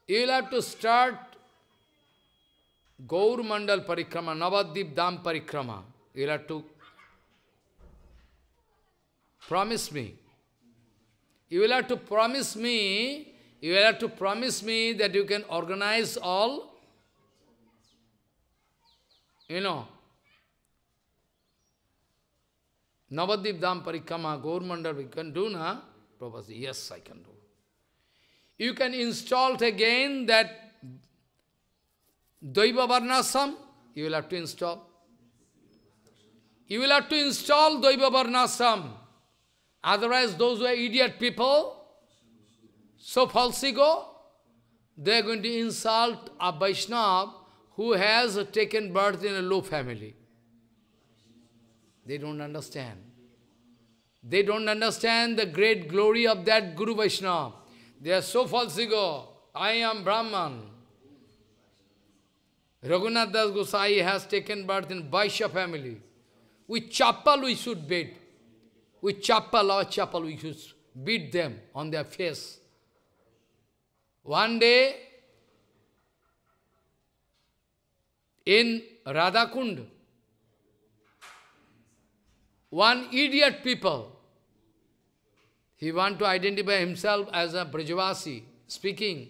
You will have to start Gaur Mandal Parikrama, Navadvip Dham Parikrama. You will have to promise me. You will have to promise me. You will have to promise me that you can organize all, Navadvip Dham Parikrama, Gaur Mandal. You can do na? Prabhu said, yes, I can do. You can install again that Daiva Varnasam. You will have to install. You will have to install Daiva Varnasam. Otherwise, those who are idiot people, so falsigo, they are going to insult a Vaishnava who has taken birth in a low family. They don't understand. They don't understand the great glory of that Guru Vaishnava. They are so falsigo. I am Brahman. Raghunath Das Gosai has taken birth in Vaishya family. With chappal we should beat. With chappal or chappal we should beat them on their face. One day, in Radhakund, one idiot people, he want to identify himself as a Brajavasi, speaking,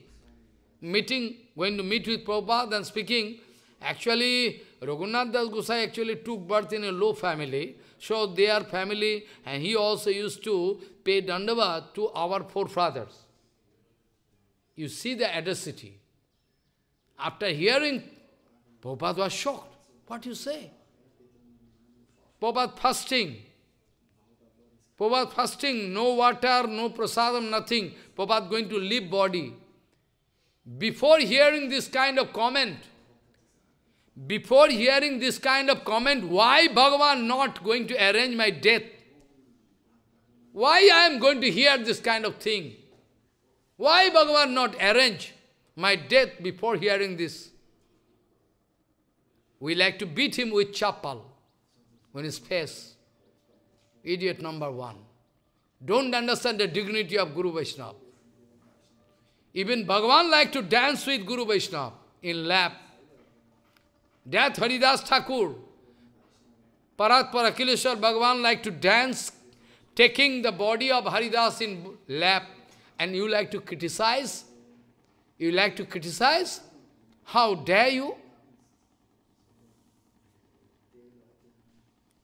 meeting, going to meet with Prabhupada and speaking. Actually, Raghunath Das Gosai actually took birth in a low family. So their family, and he also used to pay Dandavat to our forefathers. You see the audacity. After hearing, Prabhupada was shocked. What do you say? Prabhupada fasting. Prabhupada fasting, no water, no prasadam, nothing. Prabhupada going to leave body. Before hearing this kind of comment, why Bhagavan not going to arrange my death? Why I am going to hear this kind of thing? Why Bhagavan not arrange my death before hearing this? We like to beat him with chappal on his face. Idiot number one. Don't understand the dignity of Guru Vaishnava. Even Bhagavan like to dance with Guru Vaishnava in lap. That Haridas Thakur, Paratpara Kileshwar Bhagavan like to dance, taking the body of Haridas in lap. And you like to criticize? You like to criticize? How dare you?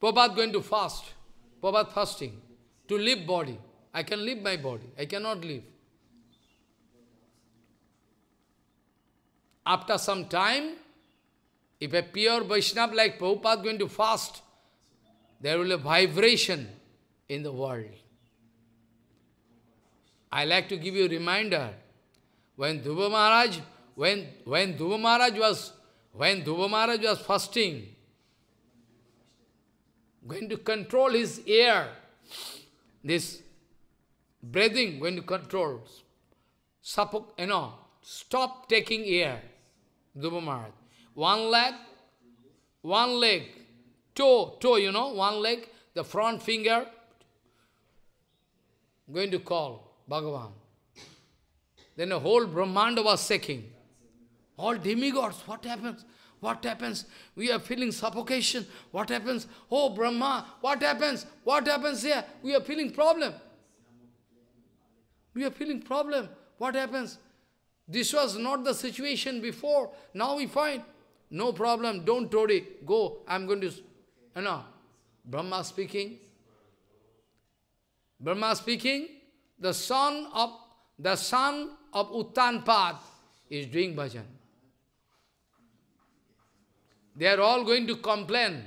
Prabhupada going to fast. Prabhupada fasting. To leave body. I can leave my body. I cannot leave. After some time, if a pure Vaishnava like Prabhupada going to fast, there will be a vibration in the world. I like to give you a reminder. When Dhruva Maharaj was fasting, going to control his air, this breathing, going to control, stop taking air, Dhruva Maharaj. One leg, toe, one leg, the front finger, going to call Bhagavan. Then the whole Brahmanda was shaking. All demigods, what happens? What happens? We are feeling suffocation. What happens? Oh, Brahma, what happens? What happens here? We are feeling problem. What happens? This was not the situation before. Now we find, no problem, don't worry, go. I'm going to, Brahma speaking. The son of Uttanpat is doing bhajan. They are all going to complain.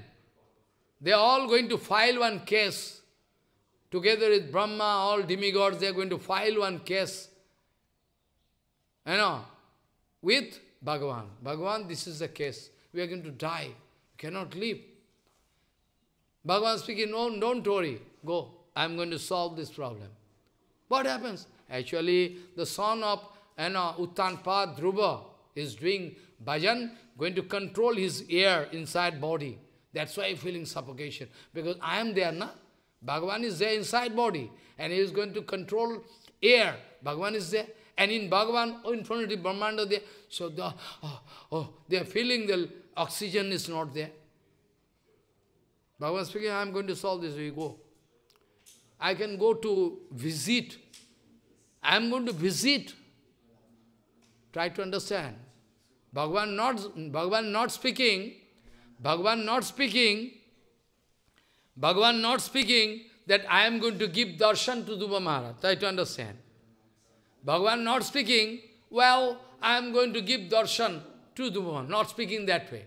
They are all going to file one case. Together with Brahma, all demigods, they are going to file one case. With Bhagavan. Bhagavan, this is the case. We are going to die. We cannot live. Bhagavan speaking, no, don't worry. Go. I am going to solve this problem. What happens? Actually, the son of Uttanpat, Dhruva, is doing bhajan, going to control his air inside body. That's why feeling suffocation. Because I am there, na? Bhagavan is there inside body. And he is going to control air. Bhagavan is there. And in Bhagavan, oh, infinity Brahmanda, they, so the, they are feeling the oxygen is not there. Bhagavan speaking, I am going to solve this, we go. I can go to visit. I am going to visit. Try to understand. Bhagavan not speaking that I am going to give darshan to Dhruva Maharaj. Try to understand. Bhagavan not speaking, well, I am going to give darshan to Dhruva Maharaj. Not speaking that way.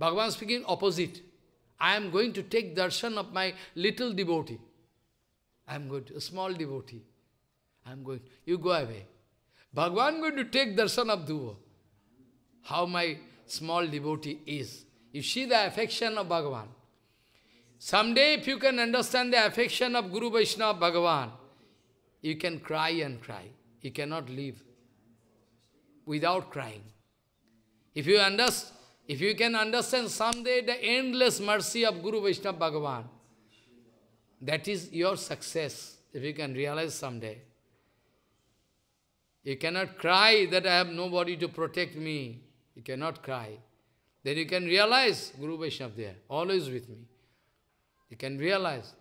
Bhagavan speaking opposite. I am going to take darshan of my little devotee. I am going to, a small devotee. I am going, you go away. Bhagavan going to take darshan of Dhruva. How my small devotee is. You see the affection of Bhagavan. Someday if you can understand the affection of Guru Vaishnava Bhagavan, you can cry and cry. You cannot live without crying. If you can understand someday the endless mercy of Guru Vaishnava Bhagavan, that is your success, if you can realize someday. You cannot cry that I have nobody to protect me. You cannot cry. Then you can realize Guru Vaishnava there, always with me. You can realize.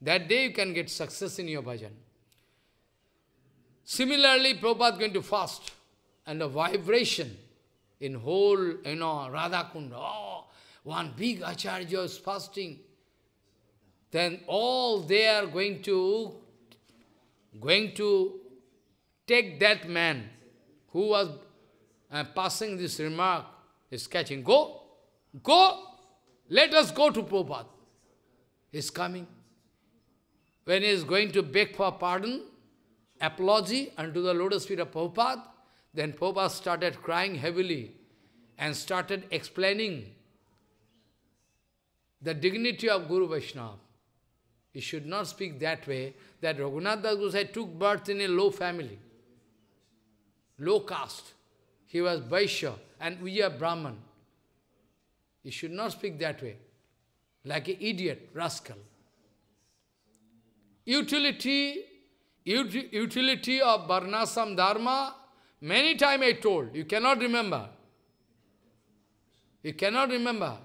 That day you can get success in your bhajan. Similarly, Prabhupada is going to fast. And the vibration in whole, Radha Kunda. Oh, one big Acharya is fasting. Then all they are going to take that man who was passing this remark, is catching. Go, let us go to Prabhupada. He's coming. When he is going to beg for pardon, apology unto the lotus feet of Prabhupada, then Prabhupada started crying heavily and started explaining the dignity of Guru Vaishnava. You should not speak that way, that Raghunath Das Goswami took birth in a low family, low caste. He was Vaishya and we are Brahman. You should not speak that way. Like an idiot, rascal. Utility of Varnasam Dharma, many times I told, you cannot remember. You cannot remember.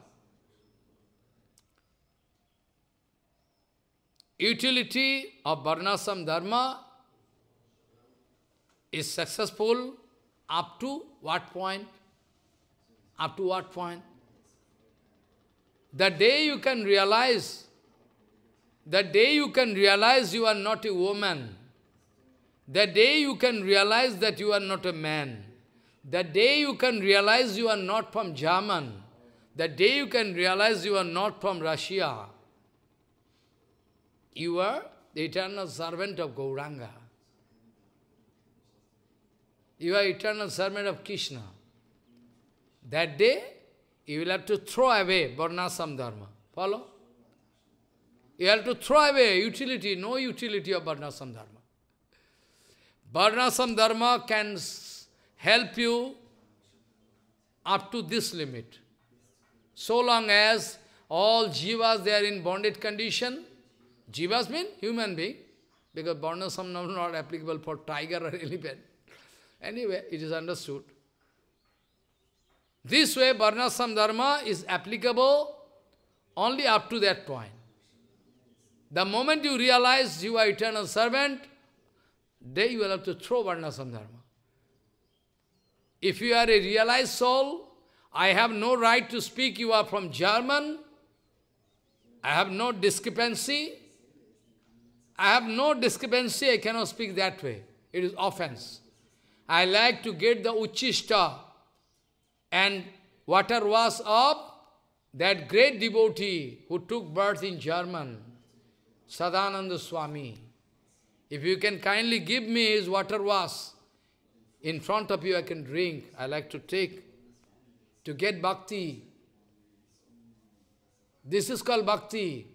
Utility of Varnasam Dharma is successful up to what point? Up to what point? The day you can realize you are not a woman, the day you can realize that you are not a man, the day you can realize you are not from German, the day you can realize you are not from Russia, you are the eternal servant of Gauranga. You are eternal servant of Krishna. That day, you will have to throw away Varnasam Dharma. Follow? You have to throw away utility, no utility of Varnasam Dharma. Varnasam Dharma can help you up to this limit. So long as all jivas, they are in bonded condition. Jivas mean human being, because Varnasam Dharma is not applicable for tiger or elephant. Anyway, it is understood. This way, Varnasam Dharma is applicable only up to that point. The moment you realize you are eternal servant, then you will have to throw Varnasam Dharma. If you are a realized soul, I have no right to speak you are from German, I have no discrepancy, I cannot speak that way. It is offense. I like to get the Uchishta and water was up that great devotee who took birth in German, Sadananda Swami. If you can kindly give me his water was, in front of you I can drink, I like to take, to get bhakti. This is called bhakti.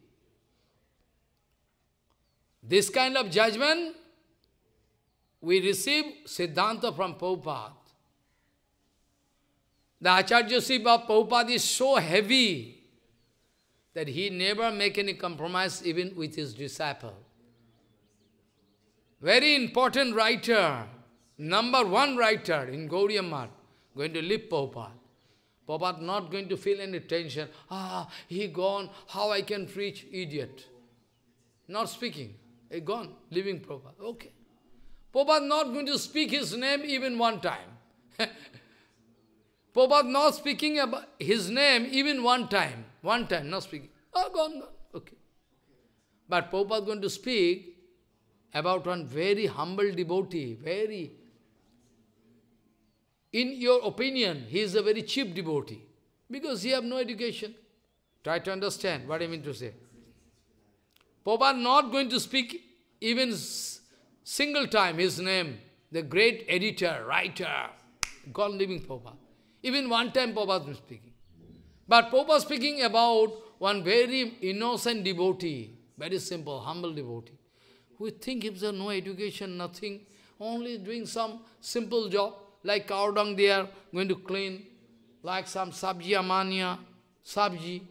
This kind of judgment, we receive Siddhanta from Prabhupada. The Acharyaship of Prabhupada is so heavy that he never makes any compromise even with his disciple. very important writer, #1 writer in Gaudiya Math, going to leave Prabhupada. Prabhupada not going to feel any tension. Ah, he gone, how I can preach, idiot. Not speaking. He gone, leaving Prabhupada. Okay. Prabhupada not going to speak his name even one time. Prabhupada not speaking about his name even one time. One time, not speaking. Oh, gone, gone. Okay. But Prabhupada going to speak about one very humble devotee, very... In your opinion, he is a very cheap devotee, because he has no education. Try to understand what I mean to say. Prabhupada not going to speak even single time his name, the great editor, writer, gone living Prabhupada. Even one time Prabhupada is speaking. But Prabhupada speaking about one very innocent devotee, very simple, humble devotee, who think himself no education, nothing, only doing some simple job. Like cow dung they are going to clean, like some sabji amania, sabji,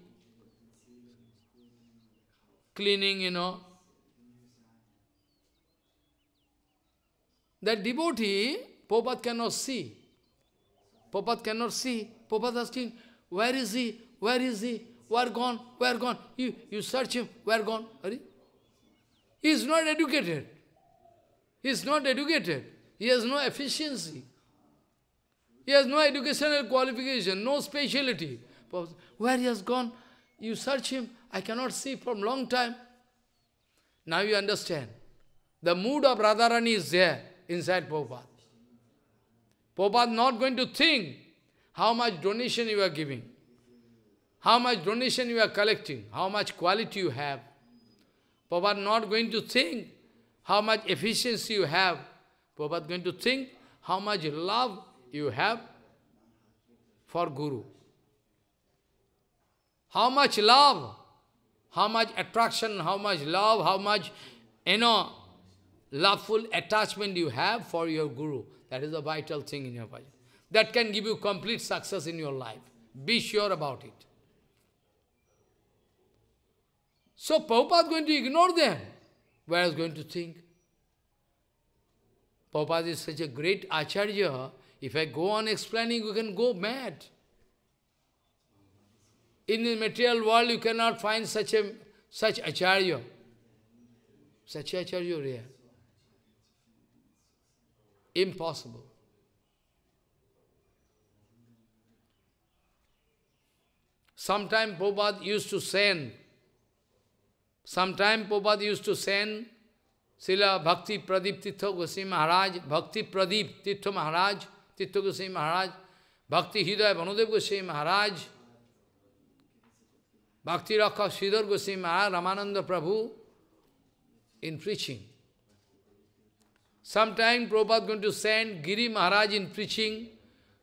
cleaning, you know. That devotee, Prabhupada cannot see. Prabhupada cannot see. Prabhupada asking, where is he? Where is he? Where gone? Where gone? You search him, where gone? He is not educated. He is not educated. He has no efficiency. He has no educational qualification, no speciality. Where he has gone, you search him, I cannot see from long time. Now you understand. The mood of Radharani is there inside Prabhupada. Prabhupada not going to think how much donation you are giving, how much donation you are collecting, how much quality you have. Prabhupada not going to think how much efficiency you have. Prabhupada going to think how much love you have for Guru. How much love, how much attraction, how much love, how much, you know, loveful attachment you have for your Guru. That is a vital thing in your life. That can give you complete success in your life. Be sure about it. So Prabhupada is going to ignore them. Whereas going to think, Prabhupada is such a great Acharya. If I go on explaining, you can go mad. In the material world, you cannot find such Acharya. Such Acharya rare. Impossible. Sometimes Prabhupada used to send, Srila Bhakti Pradeep Tirtha Goswami Maharaj, Bhakti Pradeep Tirtha Maharaj, Tirtha Goswami Maharaj, Bhakti Hridaya Bhanudev Goswami Maharaj, Bhakti Rakha Sridhar Goswami Maharaj, Ramananda Prabhu, in preaching. Sometime Prabhupada is going to send Giri Maharaj in preaching,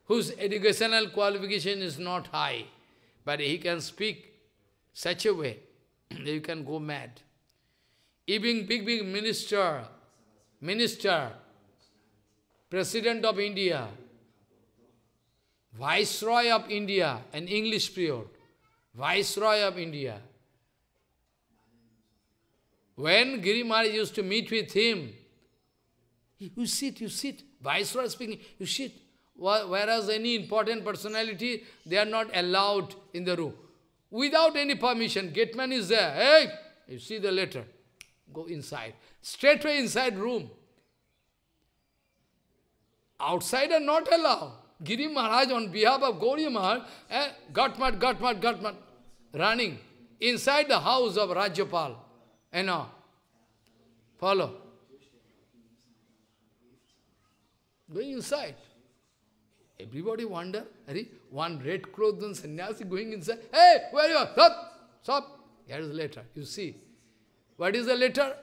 whose educational qualification is not high, but he can speak such a way that you can go mad. Even big minister, President of India, Viceroy of India, an English prior, Viceroy of India. When Giri Maharaj used to meet with him, you sit, Viceroy speaking, you sit. Whereas any important personality, they are not allowed in the room. Without any permission, gateman is there, hey, you see the letter. Go inside. Straightway inside room. Outsider not allowed. Giri Maharaj on behalf of Gaudiya Maharaj, gatmat, running. Inside the house of Rajyapal. And now, follow. Going inside. Everybody wonder, one red clothed and sannyasi going inside. Hey, where you are? Stop. Here is later, you see. What is the letter?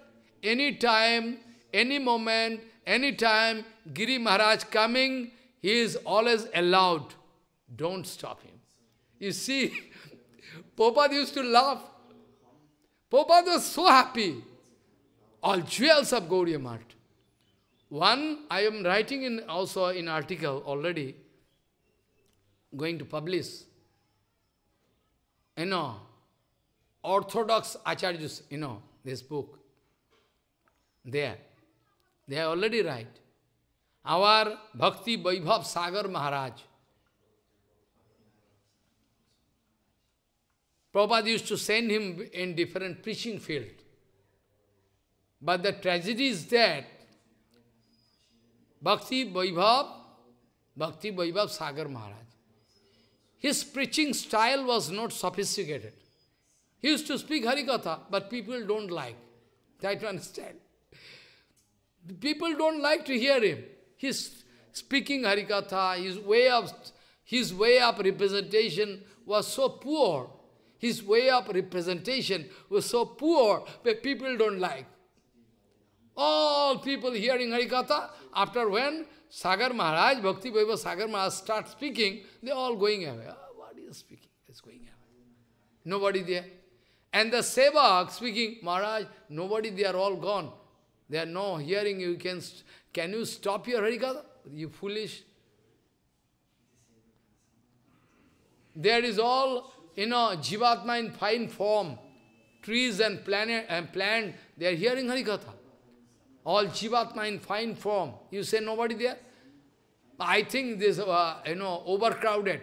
Any time, any moment, any time, Giri Maharaj coming, he is always allowed. Don't stop him. You see, Prabhupada used to laugh. Prabhupada was so happy. All jewels of Gaudiya Math. One, I am writing in also in article already, going to publish. You know, Orthodox Acharyas, you know. This book, there, They are already right. Our Bhakti Vaibhav Sagar Maharaj. Prabhupada used to send him in different preaching field. But the tragedy is that Bhakti Vaibhav Sagar Maharaj, his preaching style was not sophisticated. He used to speak Harikatha, but people don't like. Try to understand. People don't like to hear him. His speaking Harikatha, his way of representation was so poor. His way of representation was so poor that people don't like. All people hearing Harikatha, after when Sagar Maharaj, Bhakti Vaibhav Sagar Maharaj starts speaking, they all going away. Oh, what is speaking? It's going away. Nobody there. And the Sevak speaking, Maharaj, nobody, they are all gone. They are no hearing, you can you stop your Harikatha? You foolish. There is all, you know, Jivatma in fine form, trees and plant, they are hearing Harikatha. All Jivatma in fine form. You say nobody there? I think this, you know, overcrowded.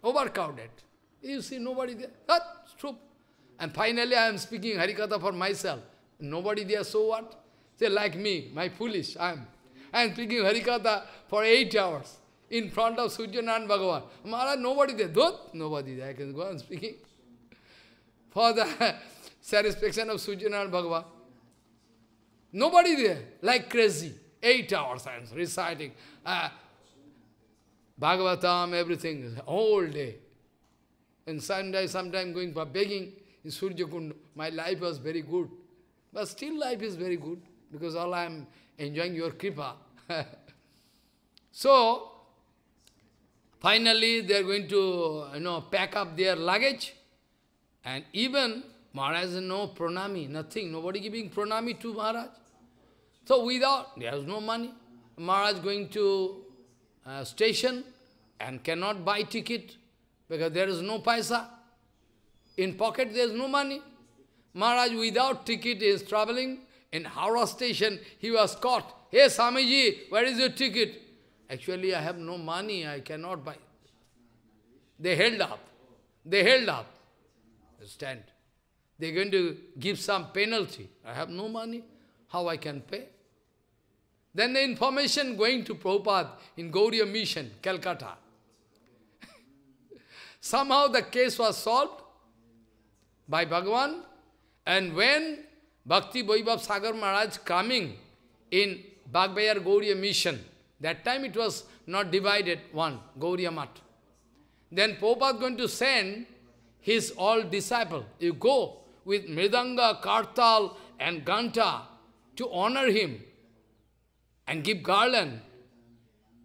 Overcrowded. You see nobody there? That's true. And finally I am speaking Harikatha for myself. Nobody there, so what? Say like me, my foolish, I am speaking Harikatha for 8 hours in front of Suryanarayan Bhagavan. Maharaj, nobody there. Dhut, nobody there. I can go on speaking. For the satisfaction of Suryanarayan Bhagavan. Nobody there. Like crazy. 8 hours I am reciting. Bhagavatam, everything, all day. And Sunday, sometimes going for begging in Surya Kunda. My life was very good. But still life is very good, because all I am enjoying your kripa. So, finally they are going to, you know, pack up their luggage. And even Maharaj, no pranami, nothing. Nobody giving pranami to Maharaj. So without, there is no money. Maharaj going to station and cannot buy ticket because there is no paisa. In pocket there is no money. Maharaj without ticket is traveling. In Howrah station he was caught. Hey Swamiji, where is your ticket? Actually I have no money, I cannot buy. They held up. Understand? They are going to give some penalty. I have no money. How I can pay? Then the information going to Prabhupada in Gauriya Mission, Calcutta. Somehow the case was solved by Bhagavan. And when Bhakti Vaibhav Sagar Maharaj coming in Bagbayar Gauriya Mission, that time it was not divided, one, Gauriya Math. Then Prabhupada going to send his all disciple, you go with Mridanga, Kartal and Ghanta to honor him and give garland.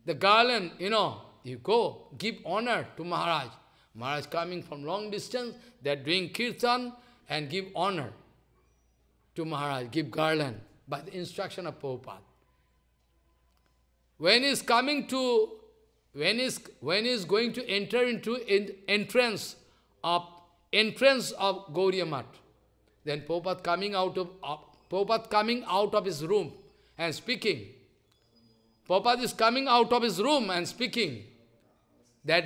The garland, you know, you go, give honor to Maharaj. Maharaj coming from long distance, they are doing kirtan and give honor to Maharaj, give garland by the instruction of Prabhupada. When he is coming to, when he is going to enter into entrance of Gauriya Math. Then Prabhupada coming out of his room and speaking. Prabhupada is coming out of his room and speaking that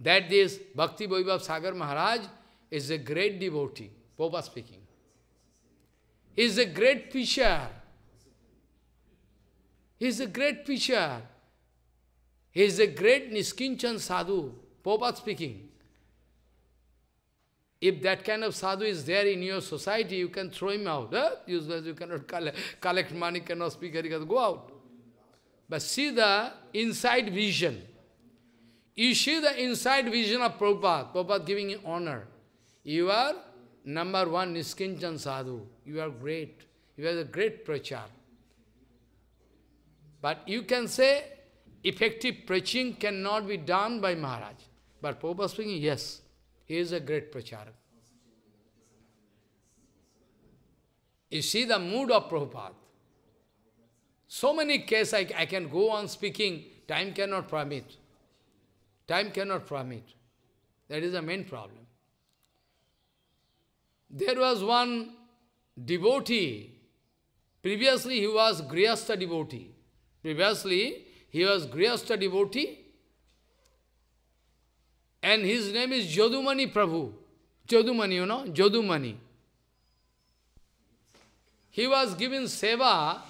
this Bhakti Vaibhav Sagar Maharaj is a great devotee. Prabhupada speaking. He is a great fisher. He is a great fisher. He is a great Niskinchan sadhu. Prabhupada speaking. If that kind of sadhu is there in your society, you can throw him out. Eh? You cannot collect money, cannot speak Harikatha, go out. But see the inside vision. You see the inside vision of Prabhupada. Prabhupada giving you honor. You are number one Niskinchan sadhu. You are great. You are a great prachar. But you can say, effective preaching cannot be done by Maharaj. But Prabhupada speaking, yes. He is a great pracharak. You see the mood of Prabhupada. So many cases I can go on speaking. Time cannot permit. That is the main problem. There was one devotee. Previously he was Grihastha devotee. And his name is Jodumani Prabhu. Jodumani, you know, Jodumani. He was given seva.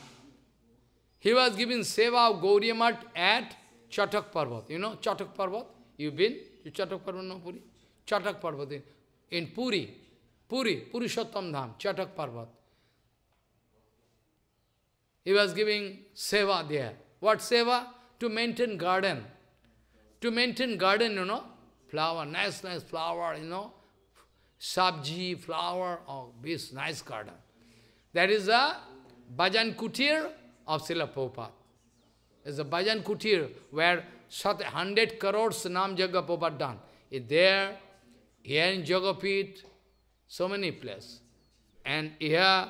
He was given seva of Gauriya Math at Chatak Parvat. You know Chatak Parvat? You've been to Chatak Parvat, no, Puri? Chatak Parvat in Puri. Purushottam Dham, Chatak Parvat. He was giving seva there. What seva? To maintain garden. To maintain garden, you know, flower, nice flower, you know, sabji, flower, or this nice garden. That is a Bhajan Kutir of Srila Prabhupada. It's a Bhajan Kutir where 100 crores Nam Jagga Prabhupada done. It's there, here in Jogapit, so many places. And here,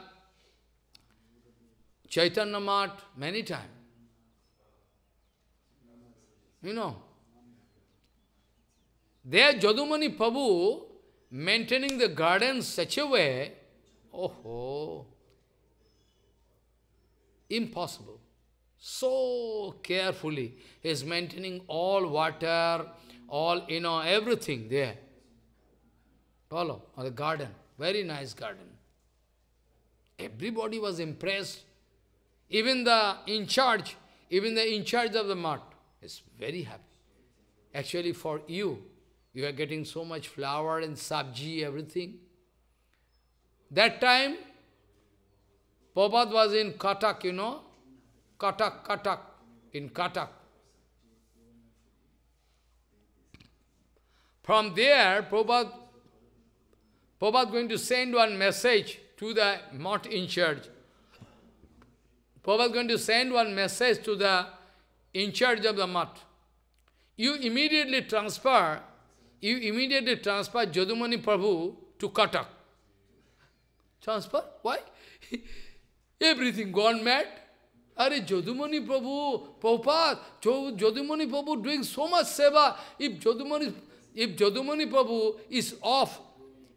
Chaitanya Math, many times. You know, there Jodumani Prabhu maintaining the garden such a way, oh, impossible. So carefully he is maintaining all water, all, you know, everything there. Follow on the garden, very nice garden. Everybody was impressed. Even the in charge of the mart is very happy. Actually, for you, you are getting so much flour and sabji, everything. That time, Prabhupada was in Katak, you know, in Katak. From there, Prabhupada going to send one message to the mart in charge. Prabhupada going to send one message to the in charge of the mart. You immediately transfer Jodumani Prabhu to Katak. Transfer? Why? Everything gone mad. Are Jodumani Prabhu, Prabhupada, Jodumani Prabhu doing so much seva. If Jodumani Prabhu is off,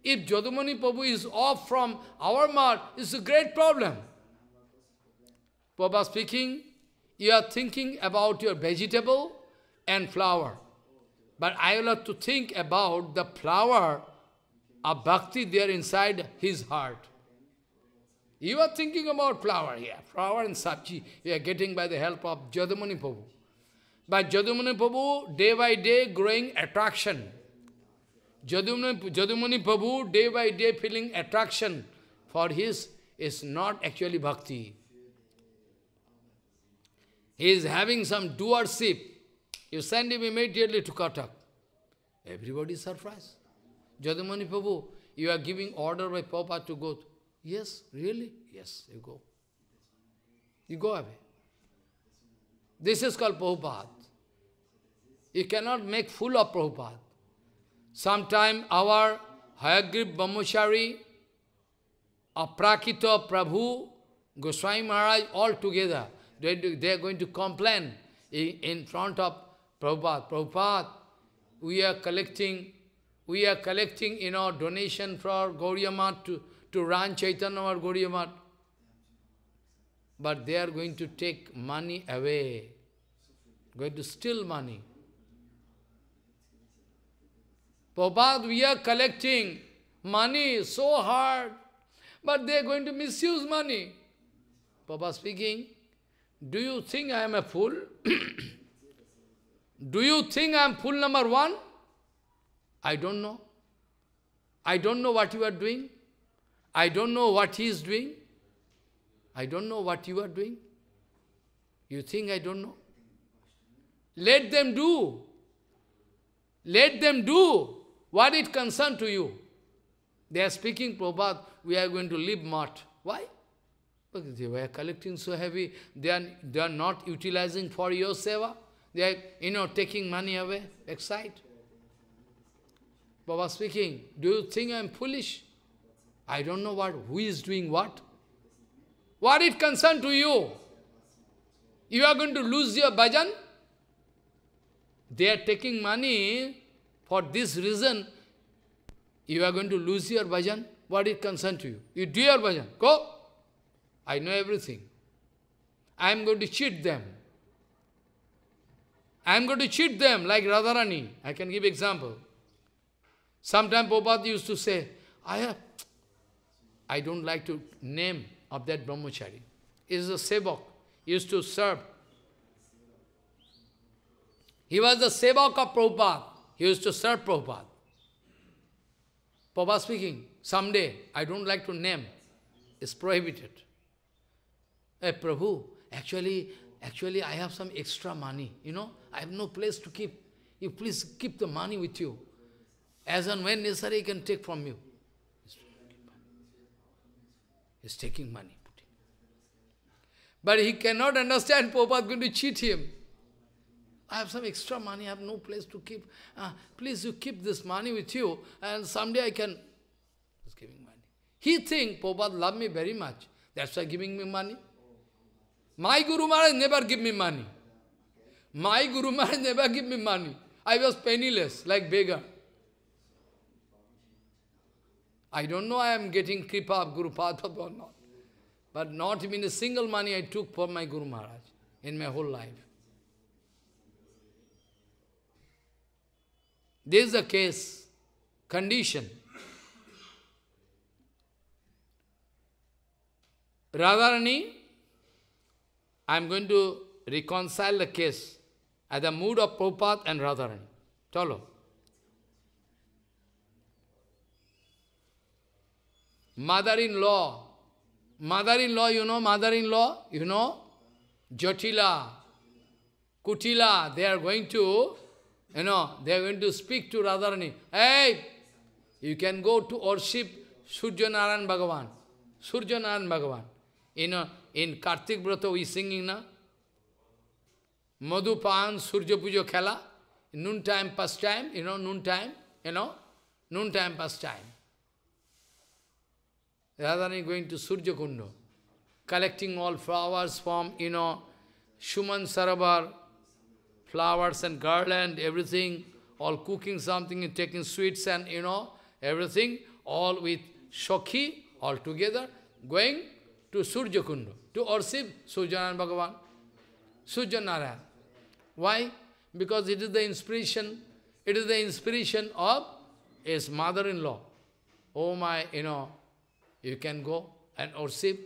if Jodumani Prabhu is off from our mart, it's a great problem. Prabhupada speaking, you are thinking about your vegetable and flower. But I will have to think about the flower of bhakti there inside his heart. You are thinking about flower here. Flower and sabji you are getting by the help of Jodumani Prabhu. But Jodumani Prabhu, day by day, growing attraction. Jodumani Prabhu, day by day, feeling attraction for his is not actually bhakti. He is having some doership. You send him immediately to Katak. Everybody is surprised. Jodumani Prabhu, you are giving order by Prabhupada to go. Yes, really? Yes, you go. You go away. This is called Prabhupada. You cannot make fool of Prabhupada. Sometime our Hayagriv Brahmachari, Aprakita Prabhu, Goswami Maharaj, all together, they are going to complain in front of Prabhupada, we are collecting, you know, donation for Gauriya Math to run Chaitanya or Gauriya Math. But they are going to take money away, going to steal money. Prabhupada, we are collecting money so hard, but they are going to misuse money. Prabhupada speaking, do you think I am a fool? Do you think I am fool number one? I don't know. I don't know what you are doing. I don't know what he is doing. I don't know what you are doing. You think I don't know? Let them do. Let them do what it concerns to you. They are speaking, Prabhupada, we are going to leave mart. Why? Because they were collecting so heavy. They are not utilizing for your seva. They are, you know, taking money away, excite. Baba speaking, do you think I am foolish? I don't know who is doing what. What it concern to you? You are going to lose your bhajan? They are taking money for this reason. You are going to lose your bhajan? what is concerned to you. You do your bhajan, go. I know everything. I am going to cheat them. I am going to cheat them like Radharani. I can give example. Sometimes Prabhupada used to say, I don't like to name of that brahmachari. He is a sevak, used to serve. He was the sevak of Prabhupada. He used to serve Prabhupada. Prabhupada speaking, someday, I don't like to name. It's prohibited. Hey, Prabhu, actually I have some extra money, you know. I have no place to keep. You please keep the money with you. As and when necessary, I can take from you. He's taking money. But he cannot understand Prabhupada going to cheat him. I have some extra money, I have no place to keep. Please, you keep this money with you, and someday I can... He's giving money. He thinks Prabhupada loves me very much. That's why giving me money. My Guru Maharaj never give me money. My Guru Maharaj never give me money. I was penniless, like beggar. I don't know I am getting kripa of Guru Padma or not. But not even a single money I took for my Guru Maharaj in my whole life. This is the case, condition. Radharani, I am going to reconcile the case at the mood of Prabhupada and Radharani. Chalo. Mother-in-law. Mother-in-law, you know, mother-in-law, you know, Jatila, Kutila, they are going to, you know, they are going to speak to Radharani. Hey, you can go to worship Suryanarayan Bhagavan. Suryanarayan Bhagavan. In Kartik Vrata we singing na. Madhupan, Surya Pujo Khela. Noon time, past time, you know, noon time, you know, noon time, past time. Radharani going to Surya Kundo, collecting all flowers from, you know, Shuman Sarabar, flowers and garland, everything, all cooking something and taking sweets and, you know, everything, all with Shokhi, all together, going to Surya Kundo, to worship Suryanarayan Bhagavan, Suryanarayan. Why? Because it is the inspiration of his mother-in-law. Oh my, you know, you can go and worship.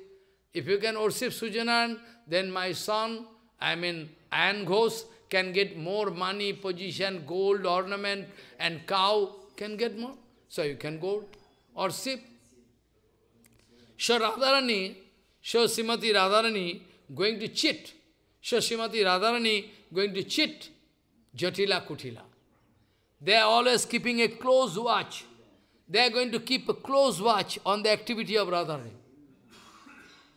If you can worship Suryanarayan, then my son, I mean, Ayan Ghosh, can get more money, position, gold, ornament, and cow can get more. So you can go worship. So Radharani, so Srimati Radharani going to cheat. So Srimati Radharani going to cheat Jatila Kutila. They are always keeping a close watch. They are going to keep a close watch on the activity of Radharani.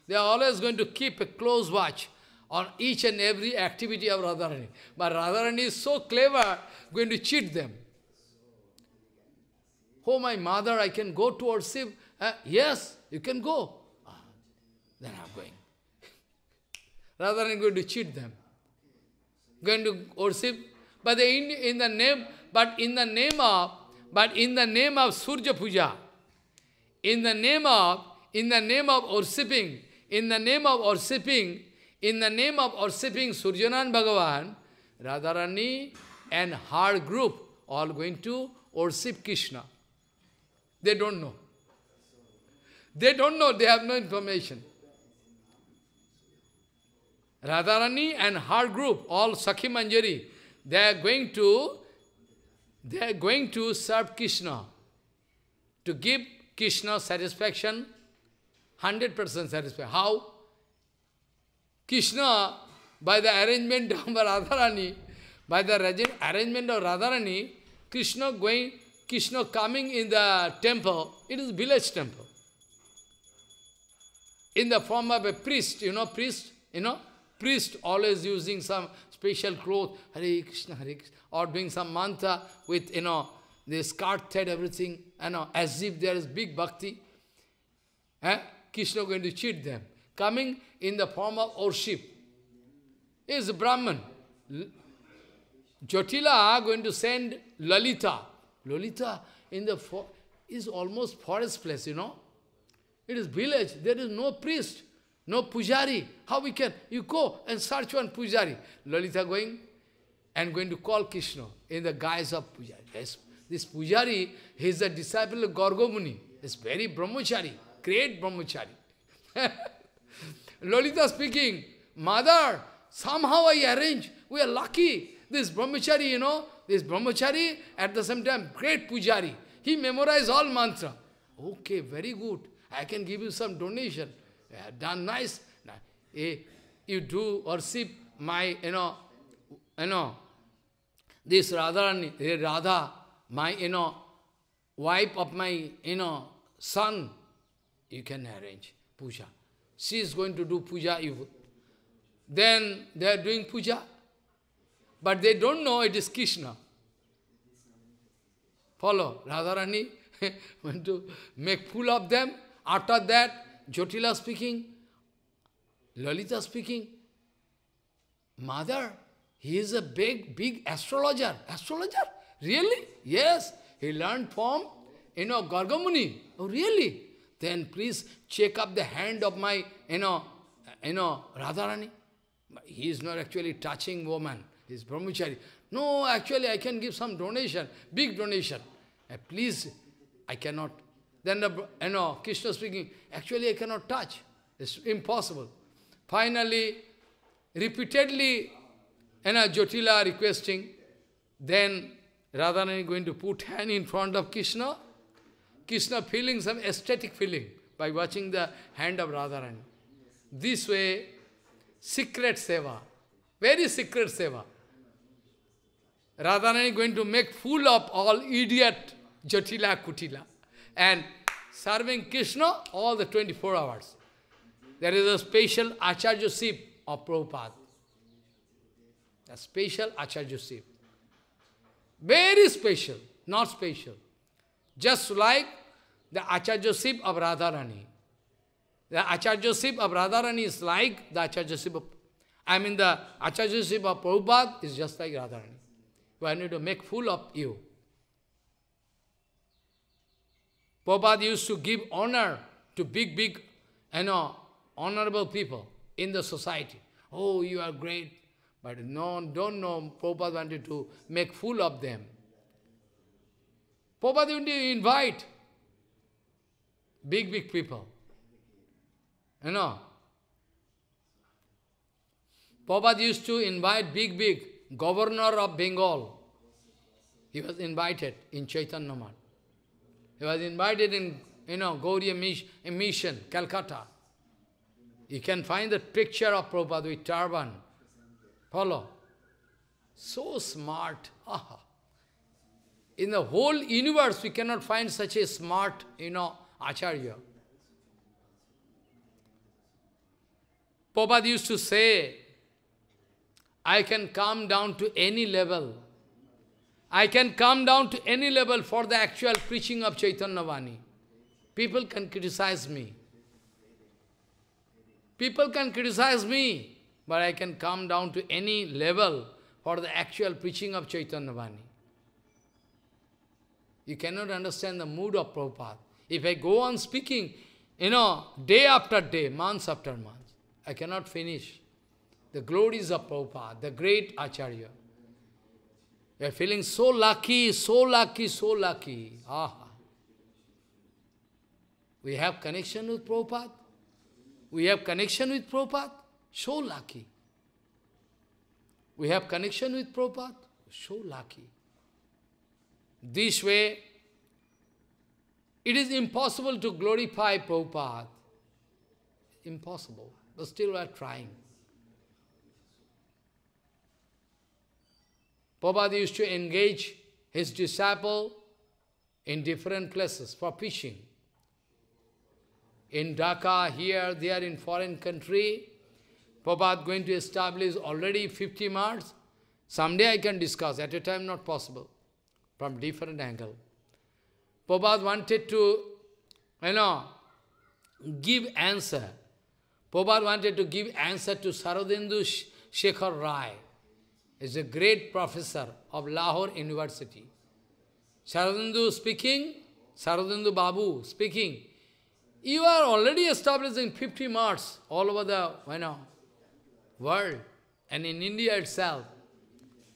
They are always going to keep a close watch on each and every activity of Radharani. But Radharani is so clever, going to cheat them. Oh, my mother, I can go to worship. Yes, you can go. Then I'm going. Radharani is going to cheat them. Going to worship. But in the name of Surya Puja, in the name of worshipping Suryanarayan Bhagavan, Radharani and her group all going to worship Krishna. They don't know. They don't know, they have no information. Radharani and her group, all Sakhi Manjari, they are going to serve Krishna, to give Krishna satisfaction, 100% satisfaction. How? Krishna, by the arrangement of Radharani, Krishna coming in the temple, it is village temple, in the form of a priest, priest always using some special clothes, Hare Krishna, or doing some mantra with, you know, this scarf thread, everything, you know, as if there is big bhakti. Krishna going to cheat them. Coming in the form of worship. He is a Brahman. Jatila going to send Lalita. Lalita, in the is almost forest place, you know. It is village, there is no priest, no pujari. How we can? You go and search one pujari. Lalita going and going to call Krishna in the guise of pujari. Yes. This pujari, he is a disciple of Garga Muni. He is very brahmachari, great brahmachari. Lalita speaking, mother, somehow I arrange. We are lucky. This brahmachari, you know, this brahmachari, at the same time, great pujari. He memorized all mantra. Okay, very good. I can give you some donation. Yeah, done nice. You do worship my, you know, this Radha, my, you know, wife of my, you know, son. You can arrange puja. She is going to do puja. Then they are doing puja, but they don't know it is Krishna. Follow, Radharani want to make fool of them. After that, Jyotila speaking, Lalita speaking, mother, he is a big astrologer. Astrologer? Really? Yes. He learned from, you know, Garga Muni. Oh, really? Then please check up the hand of my, you know, Radharani. He is not actually touching woman. He is brahmachari. No, actually I can give some donation, big donation. Please, I cannot. Then the, you know, Krishna speaking, actually I cannot touch. It's impossible. Finally, repeatedly, you know, Jyotila requesting. Then Radharani going to put hand in front of Krishna. Krishna feeling some aesthetic feeling by watching the hand of Radharani. This way, secret seva, very secret seva. Radharani going to make fool of all idiot Jyotila, Kutila, and serving Krishna all the 24 hours. There is a special Acharyaship of Prabhupada. A special Acharyaship. Very special, not special. Just like the Acharyaship of Radharani. The Acharyaship of Radharani is like the Acharyaship of, the Acharyaship of Prabhupada is just like Radharani. I need to make fool of you. Prabhupada used to give honor to big, you know, honorable people in the society. Oh, you are great. But no, don't know, Prabhupada wanted to make fool of them. Prabhupada wanted to invite big people. You know? Prabhupada used to invite big. Governor of Bengal, he was invited in Chaitanya Math. He was invited in, you know, Gaudiya Mission, Calcutta. You can find the picture of Prabhupada with turban. Follow. So smart. Aha. In the whole universe, we cannot find such a smart, you know, Acharya. Prabhupada used to say, I can come down to any level. I can come down to any level for the actual preaching of Chaitanya Vani. People can criticize me. People can criticize me, but I can come down to any level for the actual preaching of Chaitanya Vani. You cannot understand the mood of Prabhupada. If I go on speaking, you know, day after day, months after months, I cannot finish. The glories of Prabhupada, the great Acharya. We are feeling so lucky, so lucky, so lucky. Aha. We have connection with Prabhupada. We have connection with Prabhupada. So lucky. We have connection with Prabhupada. So lucky. This way, it is impossible to glorify Prabhupada. Impossible. But still we are trying. Prabhupada used to engage his disciple in different places for preaching. In Dhaka, here, there, in foreign country, Prabhupada going to establish already 50 marts. Someday I can discuss, at a time not possible, from different angle. Prabhupada wanted to, you know, give answer. Prabhupada wanted to give answer to Sarodindu Shekhar Rai. Is a great professor of Lahore University. Sarodindu speaking, Sarodindu Babu speaking, you are already establishing 50 marts all over the world and in India itself.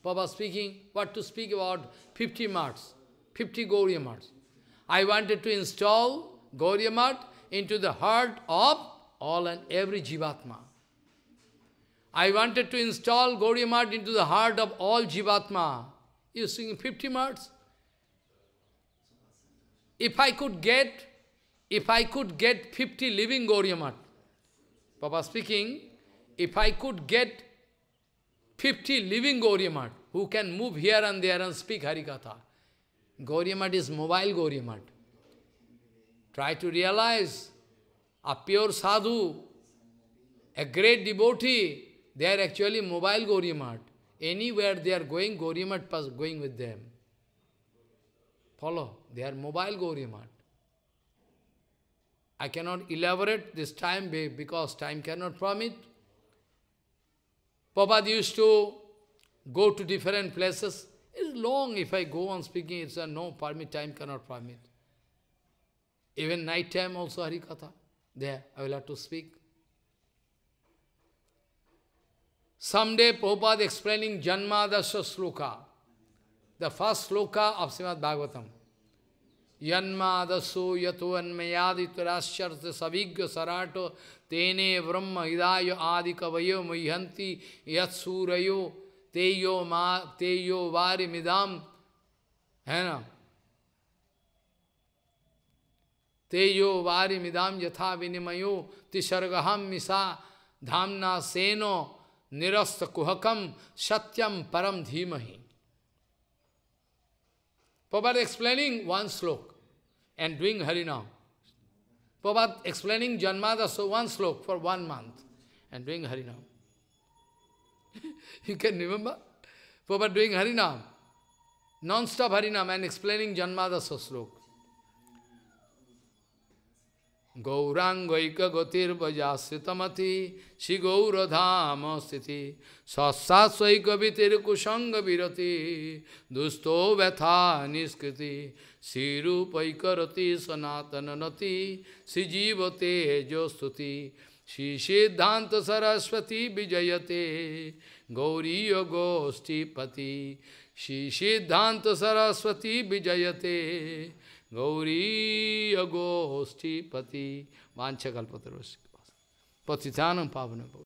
Papa speaking, what to speak about 50 marts, 50 Gauriya marts. I wanted to install Gauriya mart into the heart of all and every Jivatma. I wanted to install Gauriya mart into the heart of all Jivatma. You singing 50 marts? If I could get 50 living Gauriya mart, Papa speaking, if I could get 50 living Gauriya mart, who can move here and there and speak Harikatha. Gauriya mart is mobile Gauriya mart. Try to realize a pure sadhu, a great devotee, they are actually mobile Gauriya mart. Anywhere they are going, Gauriya mart is going with them. Follow, they are mobile Gauriya mart. I cannot elaborate this time because time cannot permit. Prabhupada used to go to different places. It's long if I go on speaking, it's a no permit, time cannot permit. Even night time also Harikatha. There, I will have to speak. Someday Prabhupada explaining Janmadasya Sloka, the first sloka of Srimad Bhagavatam. Yanmadaso yato anmayaditarashartha savigya sarato tene brahma hidayo adikavayo mayanti yatsurayo teyo ma teyo vari midam yatha vinimayo tisargaham misa dhamna seno nirasta kuhakam satyam param dhimahi. Prabhupada explaining one sloka and doing Harinam. Prabhupada explaining Janmadaso one sloka for 1 month and doing Harinam. You can remember? Prabhupada doing Harinam, non-stop Harinam and explaining Janmadaso sloka. Gaurangaika gatir bhajasitamati, Shri Gauradhama sthiti, Sassasvaika vitir kushanga virati, Dusto vetha niskriti, Shri rupaikarati sanatananati, Shri jivate jostuti, Shri siddhanta saraswati vijayate, Gauriya gostipati, Shri siddhanta saraswati vijayate, Gauri Agosti Pati Vanchakalpatarosika Patitanam Pavanam